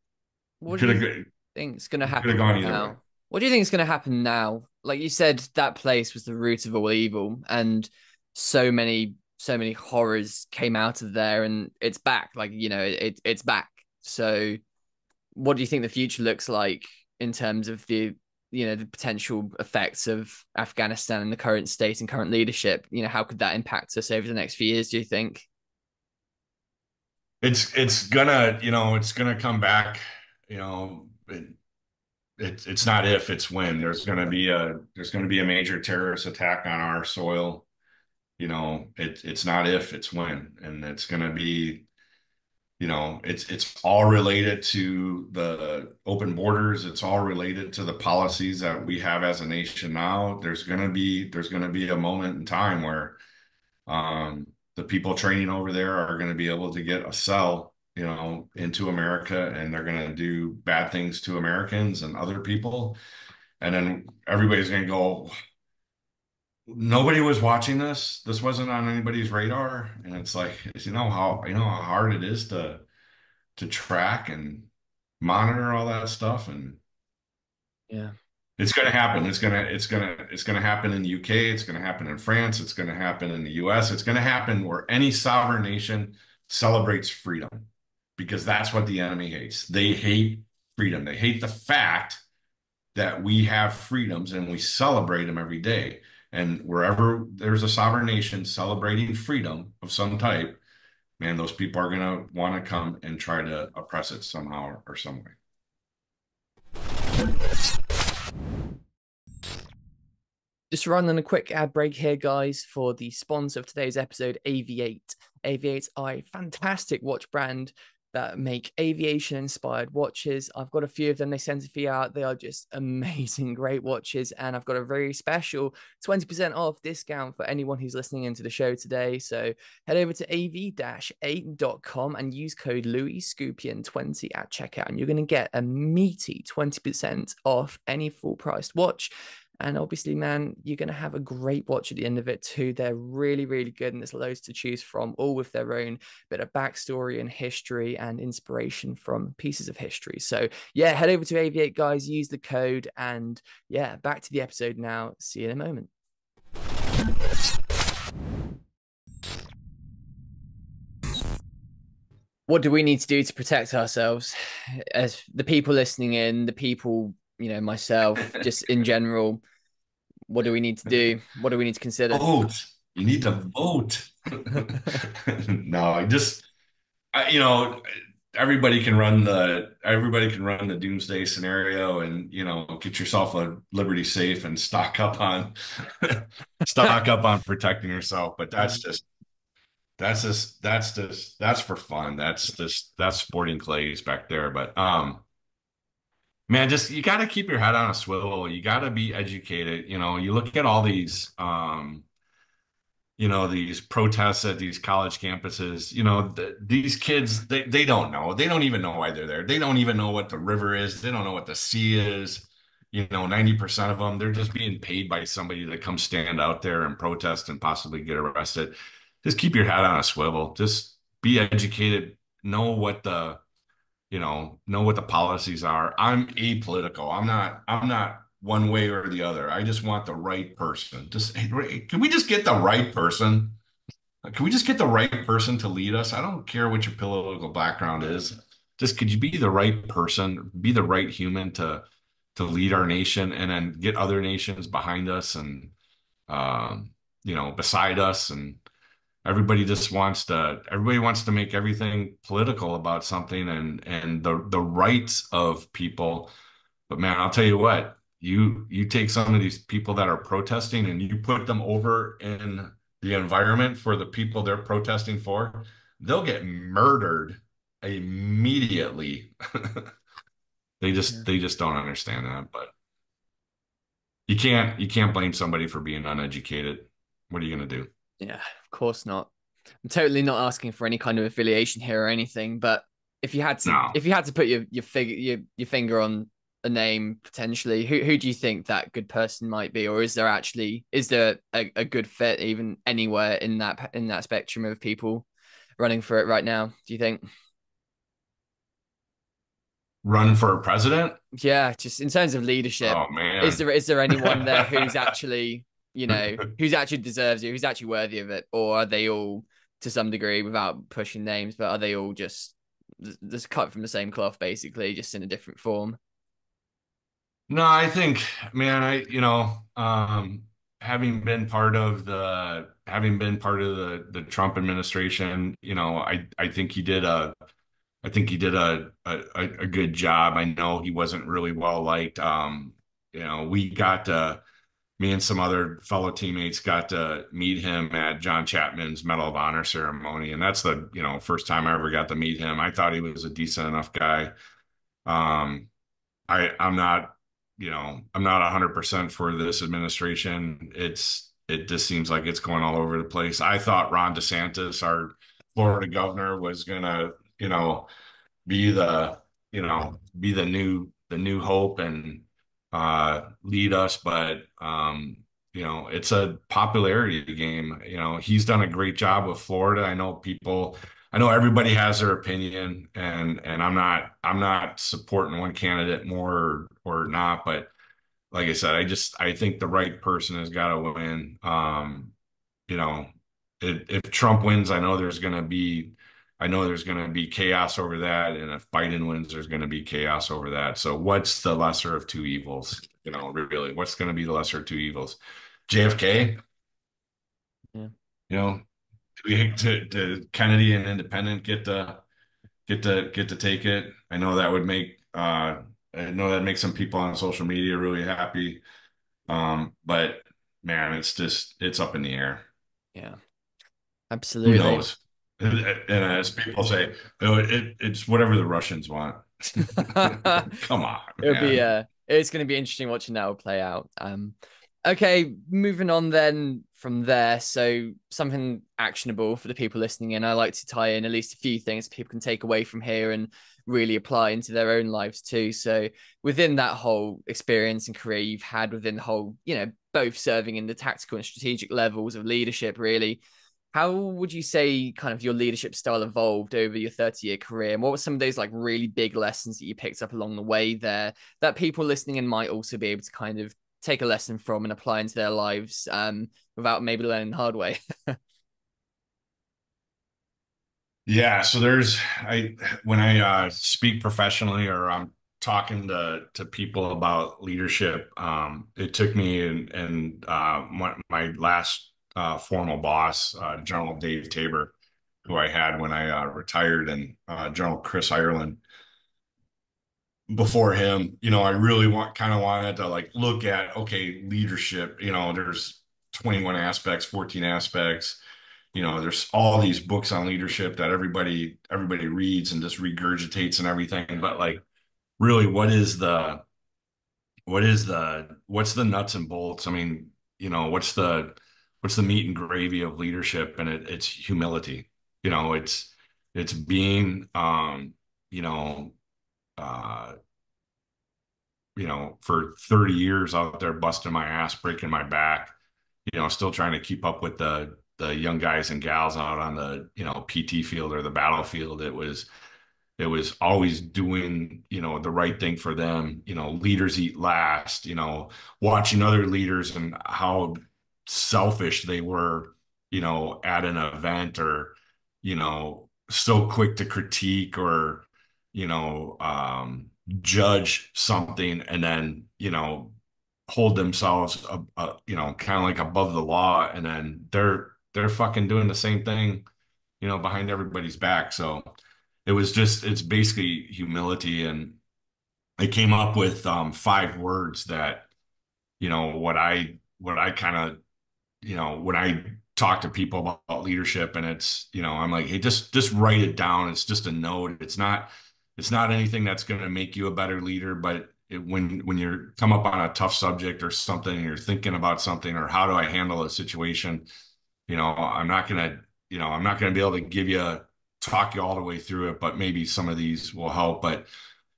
what do you think is going to happen now? Way. What do you think is going to happen now? Like you said, that place was the root of all evil, and so many, so many horrors came out of there, and it's back. Like, you know, it it's back. So what do you think the future looks like in terms of the, you know, the potential effects of Afghanistan and the current state and current leadership? You know, how could that impact us over the next few years, do you think? It's, it's gonna, you know, it's gonna come back, you know, it, It's it's not if, it's when. There's going to be a there's going to be a major terrorist attack on our soil. You know, it it's not if, it's when, and it's going to be You know, it's it's all related to the open borders. It's all related to the policies that we have as a nation now. There's gonna be there's gonna be a moment in time where um, the people training over there are gonna be able to get a cell, you know, into America, and they're gonna do bad things to Americans and other people, and then everybody's gonna go, nobody was watching this. This wasn't on anybody's radar. And it's like, you know how, you know how hard it is to, to track and monitor all that stuff. And yeah, it's going to happen. It's going to, it's going to, it's going to happen in the U K. It's going to happen in France. It's going to happen in the U S. It's going to happen where any sovereign nation celebrates freedom, because that's what the enemy hates. They hate freedom. They hate the fact that we have freedoms and we celebrate them every day. And wherever there's a sovereign nation celebrating freedom of some type, man, those people are going to want to come and try to oppress it somehow or some way. Just running a quick ad break here, guys, for the sponsor of today's episode, A V I eight. A V I eight's a fantastic watch brand that make aviation-inspired watches. I've got a few of them. They send a few out. They are just amazing, great watches. And I've got a very special twenty percent off discount for anyone who's listening into the show today. So head over to A V I eight dot com and use code Louis Skupien twenty at checkout. And you're going to get a meaty twenty percent off any full-priced watch. And obviously, man, you're going to have a great watch at the end of it too. They're really, really good. And there's loads to choose from, all with their own bit of backstory and history and inspiration from pieces of history. So yeah, head over to A V I eight, guys, use the code, and yeah, back to the episode now. See you in a moment. What do we need to do to protect ourselves as the people listening in, the people, you know, myself, just in general, what do we need to do? What do we need to consider? Vote. You need to vote. No, I just, I, you know, everybody can run the, everybody can run the doomsday scenario and, you know, get yourself a Liberty Safe and stock up on, stock up on protecting yourself. But that's just, that's just, that's just, that's for fun. That's just, that's sporting clays back there. But, um, man, just, you got to keep your head on a swivel. You got to be educated. You know, you look at all these, um, you know, these protests at these college campuses, you know, th these kids, they, they don't know. They don't even know why they're there. They don't even know what the river is. They don't know what the sea is. You know, ninety percent of them, they're just being paid by somebody to come stand out there and protest and possibly get arrested. Just keep your head on a swivel. Just be educated. Know what the, you know, know what the policies are. I'm apolitical. I'm not, I'm not one way or the other. I just want the right person. Just, hey, can we just get the right person? Can we just get the right person to lead us? I don't care what your political background is. Just, could you be the right person, be the right human to, to lead our nation, and then get other nations behind us and, um, you know, beside us. And everybody just wants to, everybody wants to make everything political about something and, and the, the rights of people. But man, I'll tell you what, you, you take some of these people that are protesting and you put them over in the environment for the people they're protesting for, they'll get murdered immediately. They just, yeah. they just don't understand that, but you can't, you can't blame somebody for being uneducated. What are you going to do? Yeah, of course not. I'm totally not asking for any kind of affiliation here or anything, but if you had to, no. if you had to put your your figure your your finger on a name potentially, who who do you think that good person might be, or is there actually is there a, a good fit even anywhere in that in that spectrum of people running for it right now? Do you think? Run for president? Yeah, just in terms of leadership. Oh man, is there is there anyone there who's actually, you know, who's actually deserves it, who's actually worthy of it? Or are they all, to some degree, without pushing names, but are they all just, just cut from the same cloth, basically, just in a different form? No, I think, man, I, you know, um, having been part of the, having been part of the, the Trump administration, you know, I, I think he did a, I think he did a, a, a good job. I know he wasn't really well liked. Um, you know, we got, uh, me and some other fellow teammates got to meet him at John Chapman's Medal of Honor ceremony. And that's the, you know, first time I ever got to meet him. I thought he was a decent enough guy. Um, I, I'm not, you know, I'm not a hundred percent for this administration. It's, it just seems like it's going all over the place. I thought Ron DeSantis, our Florida governor, was going to, you know, be the, you know, be the new, the new hope and, uh, lead us. But, um, you know, it's a popularity game. You know, he's done a great job with Florida. I know people, I know everybody has their opinion, and, and I'm not, I'm not supporting one candidate more or, or not, but like I said, I just, I think the right person has got to win. Um, you know, it, if Trump wins, I know there's going to be, I know there's going to be chaos over that. And if Biden wins, there's going to be chaos over that. So what's the lesser of two evils? You know, really, what's going to be the lesser of two evils? J F K? Yeah. You know, did, did Kennedy and Independent get to, get to, get to take it? I know that would make, uh, I know that makes some people on social media really happy. Um, but man, it's just, it's up in the air. Yeah, absolutely. Who knows? And as people say, oh, it, it's whatever the Russians want. Come on, it'll be uh, it's going to be interesting watching that will play out. Um, okay, moving on then from there. So something actionable for the people listening in. I like to tie in at least a few things people can take away from here and really apply into their own lives too. So within that whole experience and career you've had within the whole, you know, both serving in the tactical and strategic levels of leadership, really. How would you say kind of your leadership style evolved over your thirty-year career? And what were some of those like really big lessons that you picked up along the way there that people listening in might also be able to kind of take a lesson from and apply into their lives um, without maybe learning the hard way? Yeah, so there's, I when I uh, speak professionally or I'm talking to to people about leadership, um, it took me and, and uh, my, my last Uh, formal boss, uh, General Dave Tabor, who I had when I uh, retired, and uh, General Chris Ireland before him. You know, I really want kind of wanted to like look at, okay, leadership, you know, there's twenty-one aspects, fourteen aspects, you know, there's all these books on leadership that everybody, everybody reads and just regurgitates and everything. But like, really, what is the, what is the, what's the nuts and bolts? I mean, you know, what's the, what's the meat and gravy of leadership? And it, it's humility. You know, it's, it's being, um, you know, uh, you know, for thirty years out there busting my ass, breaking my back, you know, still trying to keep up with the, the young guys and gals out on the, you know, P T field or the battlefield. It was, it was always doing, you know, the right thing for them. You know, leaders eat last, you know, watching other leaders and how selfish they were, you know, at an event, or, you know, so quick to critique or, you know, um, judge something and then, you know, hold themselves, uh, uh, you know, kind of like above the law. And then they're, they're fucking doing the same thing, you know, behind everybody's back. So it was just, it's basically humility. And I came up with um, five words that, you know, what I, what I kind of, you know, when I talk to people about, about leadership, and it's, you know, I'm like, hey, just, just write it down. It's just a note. It's not, it's not anything that's going to make you a better leader, but it, when, when you're come up on a tough subject or something, and you're thinking about something, or how do I handle a situation? You know, I'm not going to, you know, I'm not going to be able to give you, talk you all the way through it, but maybe some of these will help. But,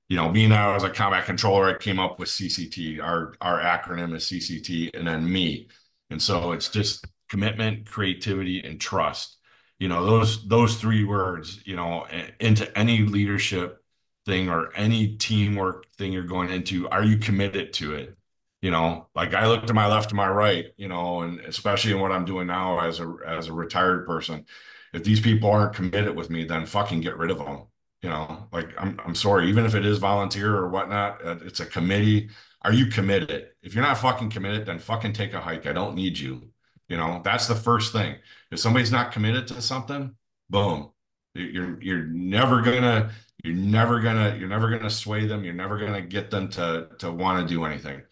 you know, being that I was a combat controller, I came up with C C T. Our, our acronym is C C T, and then me. And so it's just commitment, creativity, and trust. You know, those those three words, you know, into any leadership thing or any teamwork thing you're going into, are you committed to it? You know, like I look to my left, to my right, you know, and especially in what I'm doing now as a as a retired person, if these people aren't committed with me, then fucking get rid of them. You know, like, I'm, I'm sorry, even if it is volunteer or whatnot, it's a committee. Are you committed? If you're not fucking committed, then fucking take a hike. I don't need you. You know, that's the first thing. If somebody's not committed to something, boom, you're, you're never gonna, you're never gonna, you're never gonna sway them. You're never gonna get them to, to want to do anything.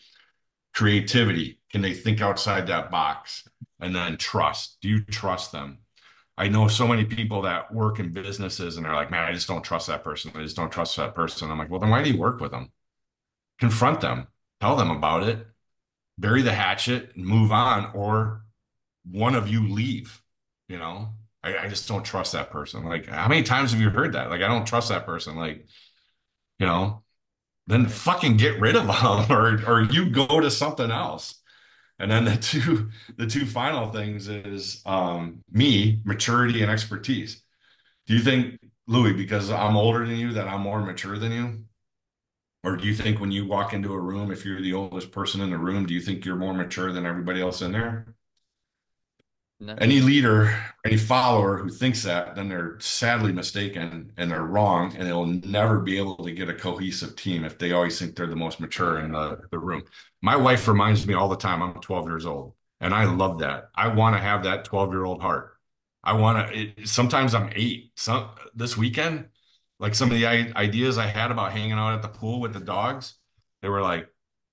creativity. Can they think outside that box? And then trust. Do you trust them? I know so many people that work in businesses and they're like, man, I just don't trust that person. I just don't trust that person. I'm like, well, then why do you work with them? Confront them, tell them about it, bury the hatchet and move on. Or one of you leave, you know, I, I just don't trust that person. Like, how many times have you heard that? Like, I don't trust that person. Like, you know, then fucking get rid of them or, or you go to something else. And then the two, the two final things is um, me, maturity and expertise. Do you think, Louis, because I'm older than you, that I'm more mature than you? Or do you think when you walk into a room, if you're the oldest person in the room, do you think you're more mature than everybody else in there? No. Any leader, any follower who thinks that, then they're sadly mistaken and they're wrong, and they'll never be able to get a cohesive team if they always think they're the most mature in the, the room. My wife reminds me all the time, I'm twelve years old, and I love that. I want to have that twelve-year-old heart. I want to, sometimes I'm eight. Some, this weekend, like some of the ideas I had about hanging out at the pool with the dogs, they were like,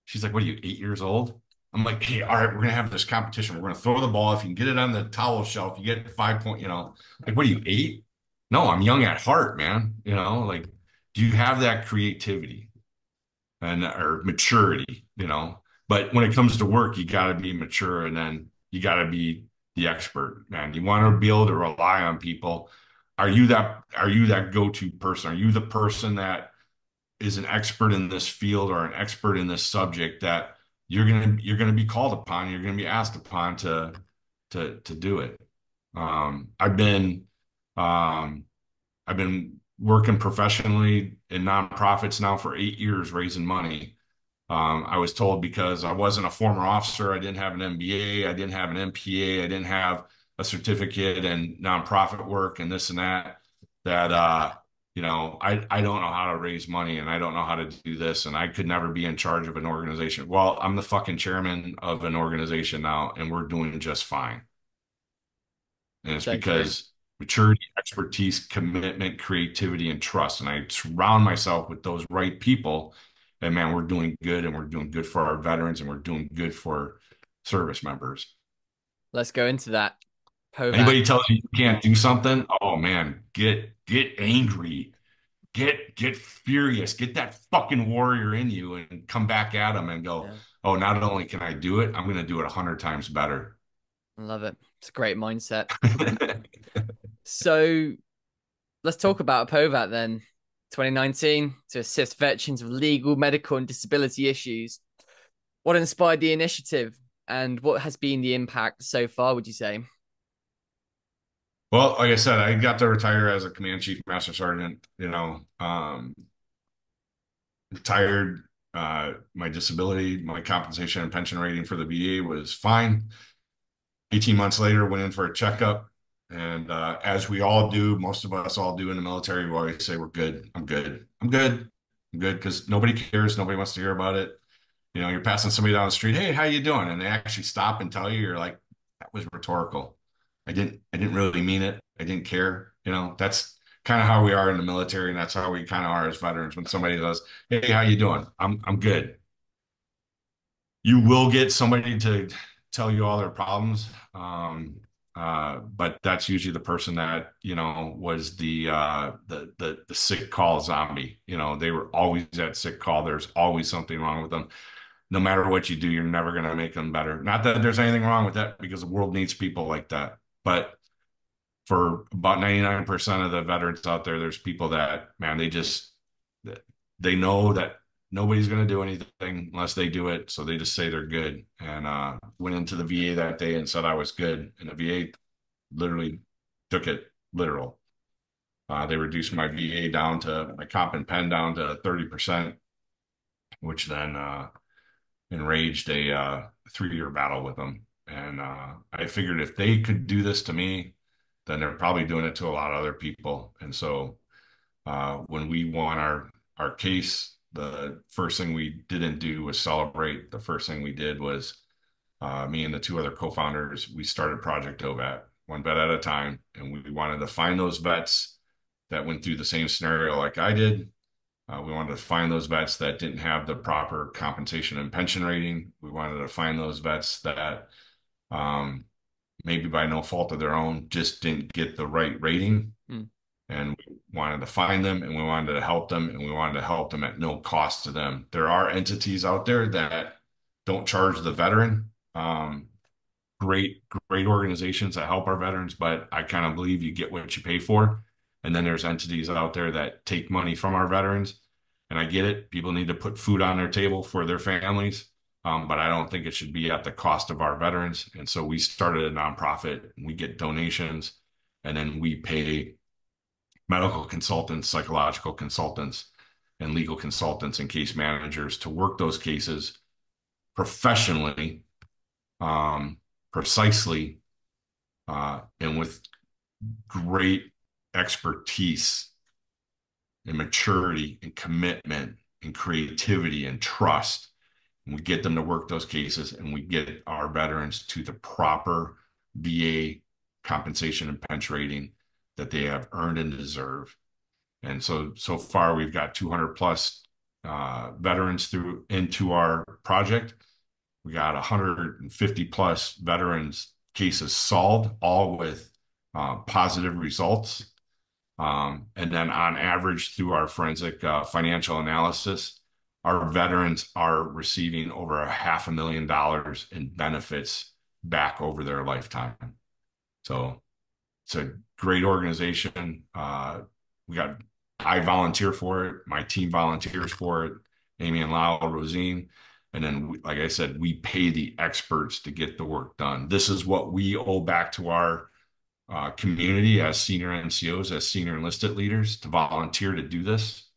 she's like, what are you, eight years old? I'm like, hey, all right, we're going to have this competition. We're going to throw the ball. If you can get it on the towel shelf, you get five point, you know, like, what are you, eight? No, I'm young at heart, man. You know, like, do you have that creativity and or maturity, you know? But when it comes to work, you got to be mature, and then you got to be the expert, man. You want to be able to rely on people. Are you that, are you that go-to person? Are you the person that is an expert in this field or an expert in this subject that you're gonna you're gonna be called upon, you're gonna be asked upon to to to do it? Um, I've been um, I've been working professionally in nonprofits now for eight years raising money. Um, I was told because I wasn't a former officer, I didn't have an M B A, I didn't have an M P A, I didn't have a certificate in nonprofit work and this and that, that uh, you know, I, I don't know how to raise money and I don't know how to do this and I could never be in charge of an organization. Well, I'm the fucking chairman of an organization now and we're doing just fine. And it's because maturity, expertise, commitment, creativity, and trust. And I surround myself with those right people, and man, we're doing good, and we're doing good for our veterans, and we're doing good for service members. Let's go into that. Povat. Anybody tells you you can't do something, oh man, get get angry, get get furious, get that fucking warrior in you, and come back at them and go, yeah. Oh, not only can I do it, I'm going to do it a hundred times better. I love it. It's a great mindset. So let's talk about Povat then. twenty nineteen to assist veterans with legal, medical, and disability issues. What inspired the initiative, and what has been the impact so far, would you say? Well, like I said, I got to retire as a command chief, master sergeant, you know, um, retired, uh, my disability, my compensation and pension rating for the V A was fine. eighteen months later, went in for a checkup. And uh, as we all do, most of us all do in the military, we always say, we're good. I'm good. I'm good. I'm good. Because nobody cares. Nobody wants to hear about it. You know, you're passing somebody down the street. Hey, how you doing? And they actually stop and tell you, you're like, that was rhetorical. I didn't, I didn't really mean it. I didn't care. You know, that's kind of how we are in the military. And that's how we kind of are as veterans. When somebody does, hey, how you doing? I'm, I'm good. You will get somebody to tell you all their problems. Um, uh, but that's usually the person that, you know, was the, uh, the, the, the sick call zombie. You know, they were always at sick call. There's always something wrong with them. No matter what you do, you're never going to make them better. Not that there's anything wrong with that, because the world needs people like that. But for about ninety-nine percent of the veterans out there, there's people that, man, they just, they know that nobody's going to do anything unless they do it. So they just say they're good. And uh, went into the V A that day and said I was good. And the V A literally took it literal. Uh, they reduced my V A down to, my comp and pen down to thirty percent, which then uh, enraged a uh, three-year battle with them. And uh, I figured if they could do this to me, then they're probably doing it to a lot of other people. And so uh, when we won our, our case, the first thing we didn't do was celebrate. The first thing we did was uh, me and the two other co-founders, we started Project POVAT, one vet at a time. And we wanted to find those vets that went through the same scenario like I did, Uh, we wanted to find those vets that didn't have the proper compensation and pension rating. We wanted to find those vets that um, maybe by no fault of their own just didn't get the right rating. Mm. And we wanted to find them, and we wanted to help them, and we wanted to help them at no cost to them. There are entities out there that don't charge the veteran. Um, great, great organizations that help our veterans, but I kind of believe you get what you pay for. And then there's entities out there that take money from our veterans. And I get it. People need to put food on their table for their families. Um, but I don't think it should be at the cost of our veterans. And so we started a nonprofit. We get donations, and then we pay medical consultants, psychological consultants, and legal consultants and case managers to work those cases professionally, um, precisely, uh, and with great expertise and maturity and commitment and creativity and trust. And we get them to work those cases, and we get our veterans to the proper V A compensation and pension rating that they have earned and deserve. And so, so far we've got two hundred plus uh, veterans through into our project. We got one hundred fifty plus veterans cases solved, all with uh, positive results. Um, and then on average, through our forensic uh, financial analysis, our veterans are receiving over a half a million dollars in benefits back over their lifetime. So it's a great organization. Uh, we got, I volunteer for it. My team volunteers for it. Amy and Lyle, Rosine. And then, we, like I said, we pay the experts to get the work done. This is what we owe back to our Uh, community as senior M C Os, as senior enlisted leaders, to volunteer to do this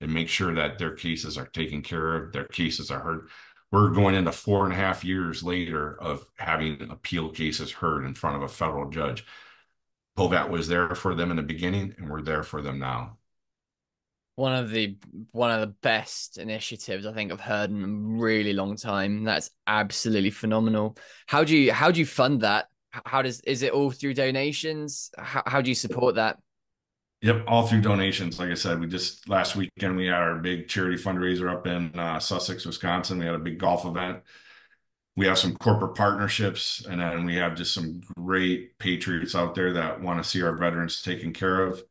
and make sure that their cases are taken care of, their cases are heard. We're going into four and a half years later of having appeal cases heard in front of a federal judge. POVAT was there for them in the beginning, and we're there for them now. One of the one of the best initiatives I think I've heard in a really long time. That's absolutely phenomenal. How do you how do you fund that? How does, is it all through donations? How, how do you support that? Yep. All through donations. Like I said, we just, last weekend, we had our big charity fundraiser up in uh, Sussex, Wisconsin. We had a big golf event. We have some corporate partnerships, and then we have just some great patriots out there that want to see our veterans taken care of.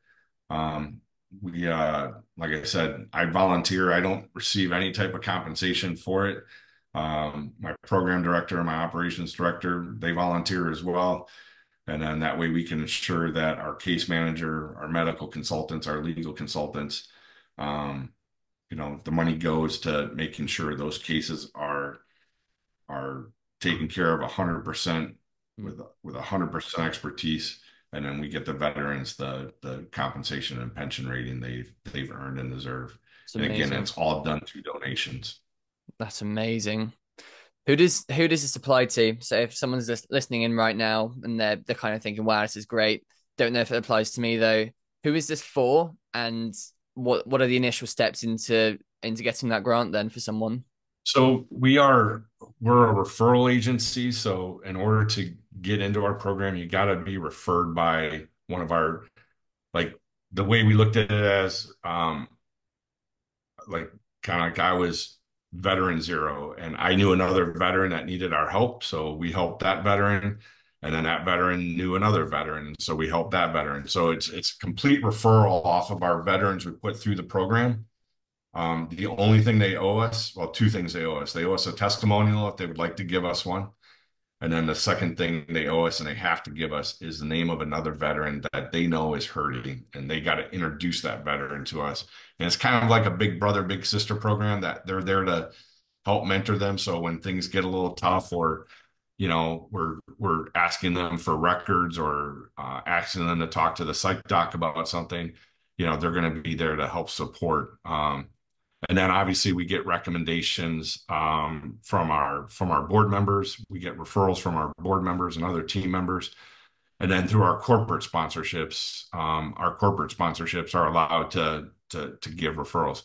Um, we, uh, like I said, I volunteer. I don't receive any type of compensation for it. Um, my program director and my operations director, they volunteer as well. And then that way we can ensure that our case manager, our medical consultants, our legal consultants, um, you know, the money goes to making sure those cases are, are taken care of a hundred percent with, with a hundred percent expertise. And then we get the veterans, the, the compensation and pension rating they've, they've earned and deserve. And again, it's all done through donations. That's amazing. Who does who does this apply to? So if someone's listening in right now and they're they're kind of thinking, "Wow, this is great. Don't know if it applies to me though." Who is this for? And what what are the initial steps into into getting that grant then for someone? So we are we're a referral agency. So in order to get into our program, you got to be referred by one of our, like the way we looked at it as um like kind of like I was veteran zero, and I knew another veteran that needed our help, so we helped that veteran, and then that veteran knew another veteran, and so we helped that veteran. So it's it's complete referral off of our veterans we put through the program. Um, the only thing they owe us, well, two things they owe us. They owe us a testimonial if they would like to give us one, and then the second thing they owe us and they have to give us is the name of another veteran that they know is hurting, and they got to introduce that veteran to us. And it's kind of like a big brother, big sister program that they're there to help mentor them. So when things get a little tough, or, you know, we're, we're asking them for records or uh, asking them to talk to the psych doc about something, you know, they're going to be there to help support. Um, and then obviously we get recommendations um, from our, from our board members. We get referrals from our board members and other team members. And then through our corporate sponsorships, um, our corporate sponsorships are allowed to, To, to give referrals.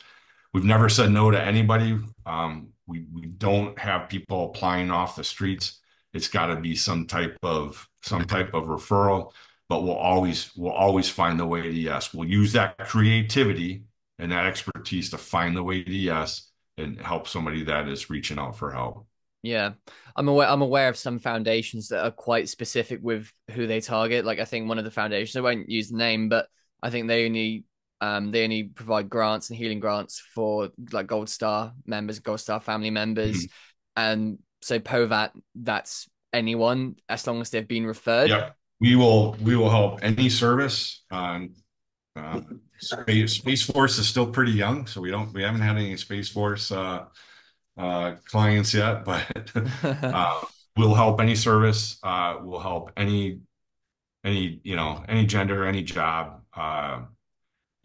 We've never said no to anybody. Um, we, we don't have people applying off the streets. It's got to be some type of some type of referral, but we'll always we'll always find the way to yes. We'll use that creativity and that expertise to find the way to yes and help somebody that is reaching out for help. Yeah, I'm aware. I'm aware of some foundations that are quite specific with who they target. Like I think one of the foundations, I won't use the name, but I think they only um they only provide grants and healing grants for like Gold Star members, Gold Star family members, mm-hmm. and so POVAT, that's anyone as long as they've been referred. Yeah, we will. We will help any service. Um, uh, Space, Space Force is still pretty young, so we don't we haven't had any Space Force uh, uh, clients yet, but uh, we'll help any service. Uh, we'll help any any you know any gender, any job. Uh,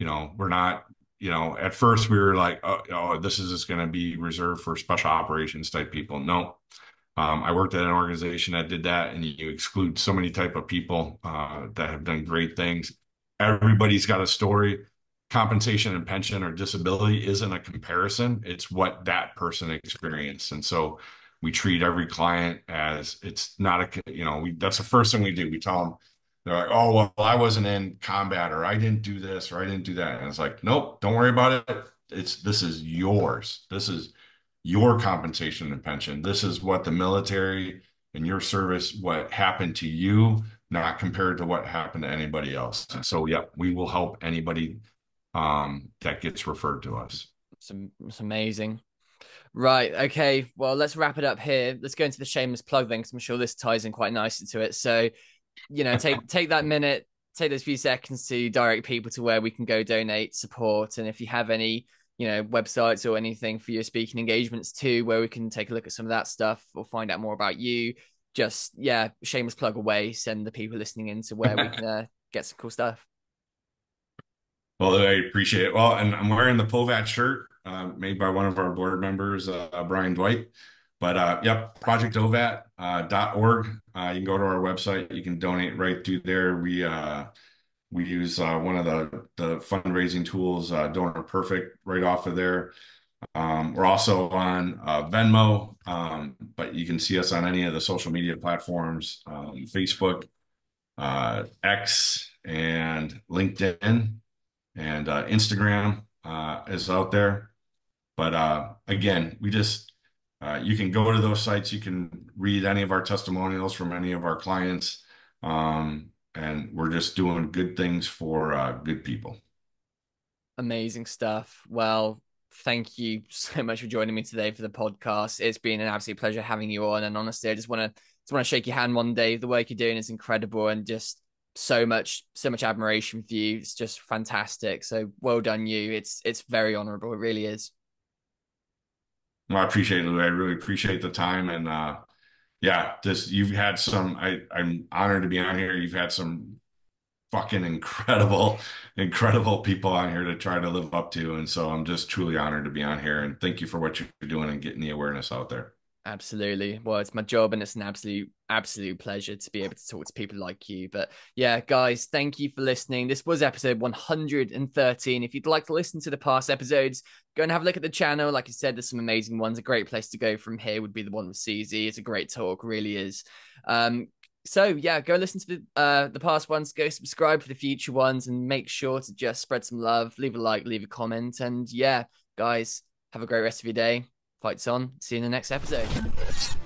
you know, we're not. You know, at first we were like, oh, oh this is just going to be reserved for special operations type people. No, um, I worked at an organization that did that, and you exclude so many type of people uh, that have done great things. Everybody's got a story. Compensation and pension or disability isn't a comparison. It's what that person experienced. And so we treat every client as it's not a, you know, we, that's the first thing we do. We tell them, they're like, oh, well, I wasn't in combat, or I didn't do this, or I didn't do that. And it's like, nope, don't worry about it. It's, this is yours. This is your compensation and pension. This is what the military and your service, what happened to you, not compared to what happened to anybody else. And so, yeah, we will help anybody um, that gets referred to us. It's, it's amazing. Right. Okay. Well, let's wrap it up here. Let's go into the shameless plug then, because I'm sure this ties in quite nicely to it. So, you know, take take that minute, take those few seconds to direct people to where we can go donate, support, and if you have any, you know, websites or anything for your speaking engagements too, where we can take a look at some of that stuff or find out more about you. Just yeah, shameless plug away. Send the people listening in to where we can uh, get some cool stuff. Well, I appreciate it. Well, and I'm wearing the POVAT shirt uh, made by one of our board members, uh, Brian Dwight. But uh, yep, project O V A T dot org. Uh, uh, you can go to our website. You can donate right through there. We uh, we use uh, one of the, the fundraising tools, uh, Donor Perfect, right off of there. Um, we're also on uh, Venmo, um, but you can see us on any of the social media platforms, um, Facebook, uh, X, and LinkedIn, and uh, Instagram uh, is out there. But uh, again, we just... Uh, you can go to those sites. You can read any of our testimonials from any of our clients. Um, and we're just doing good things for uh, good people. Amazing stuff. Well, thank you so much for joining me today for the podcast. It's been an absolute pleasure having you on. And honestly, I just want to just want to shake your hand one day. The work you're doing is incredible, and just so much, so much admiration for you. It's just fantastic. So well done you. It's, it's very honorable. It really is. Well, I appreciate it, Lou. I really appreciate the time. And uh, yeah, just you've had some, I, I'm honored to be on here. You've had some fucking incredible, incredible people on here to try to live up to. And so I'm just truly honored to be on here. And thank you for what you're doing and getting the awareness out there. Absolutely. Well, it's my job, and it's an absolute, absolute pleasure to be able to talk to people like you. But yeah, guys, thank you for listening. This was episode one hundred thirteen. If you'd like to listen to the past episodes, go and have a look at the channel. Like I said, there's some amazing ones. A great place to go from here would be the one with C Z. It's a great talk, really is. Um, so yeah, go listen to the, uh, the past ones, go subscribe for the future ones, and make sure to just spread some love, leave a like, leave a comment. And yeah, guys, have a great rest of your day. Fights on. See you in the next episode.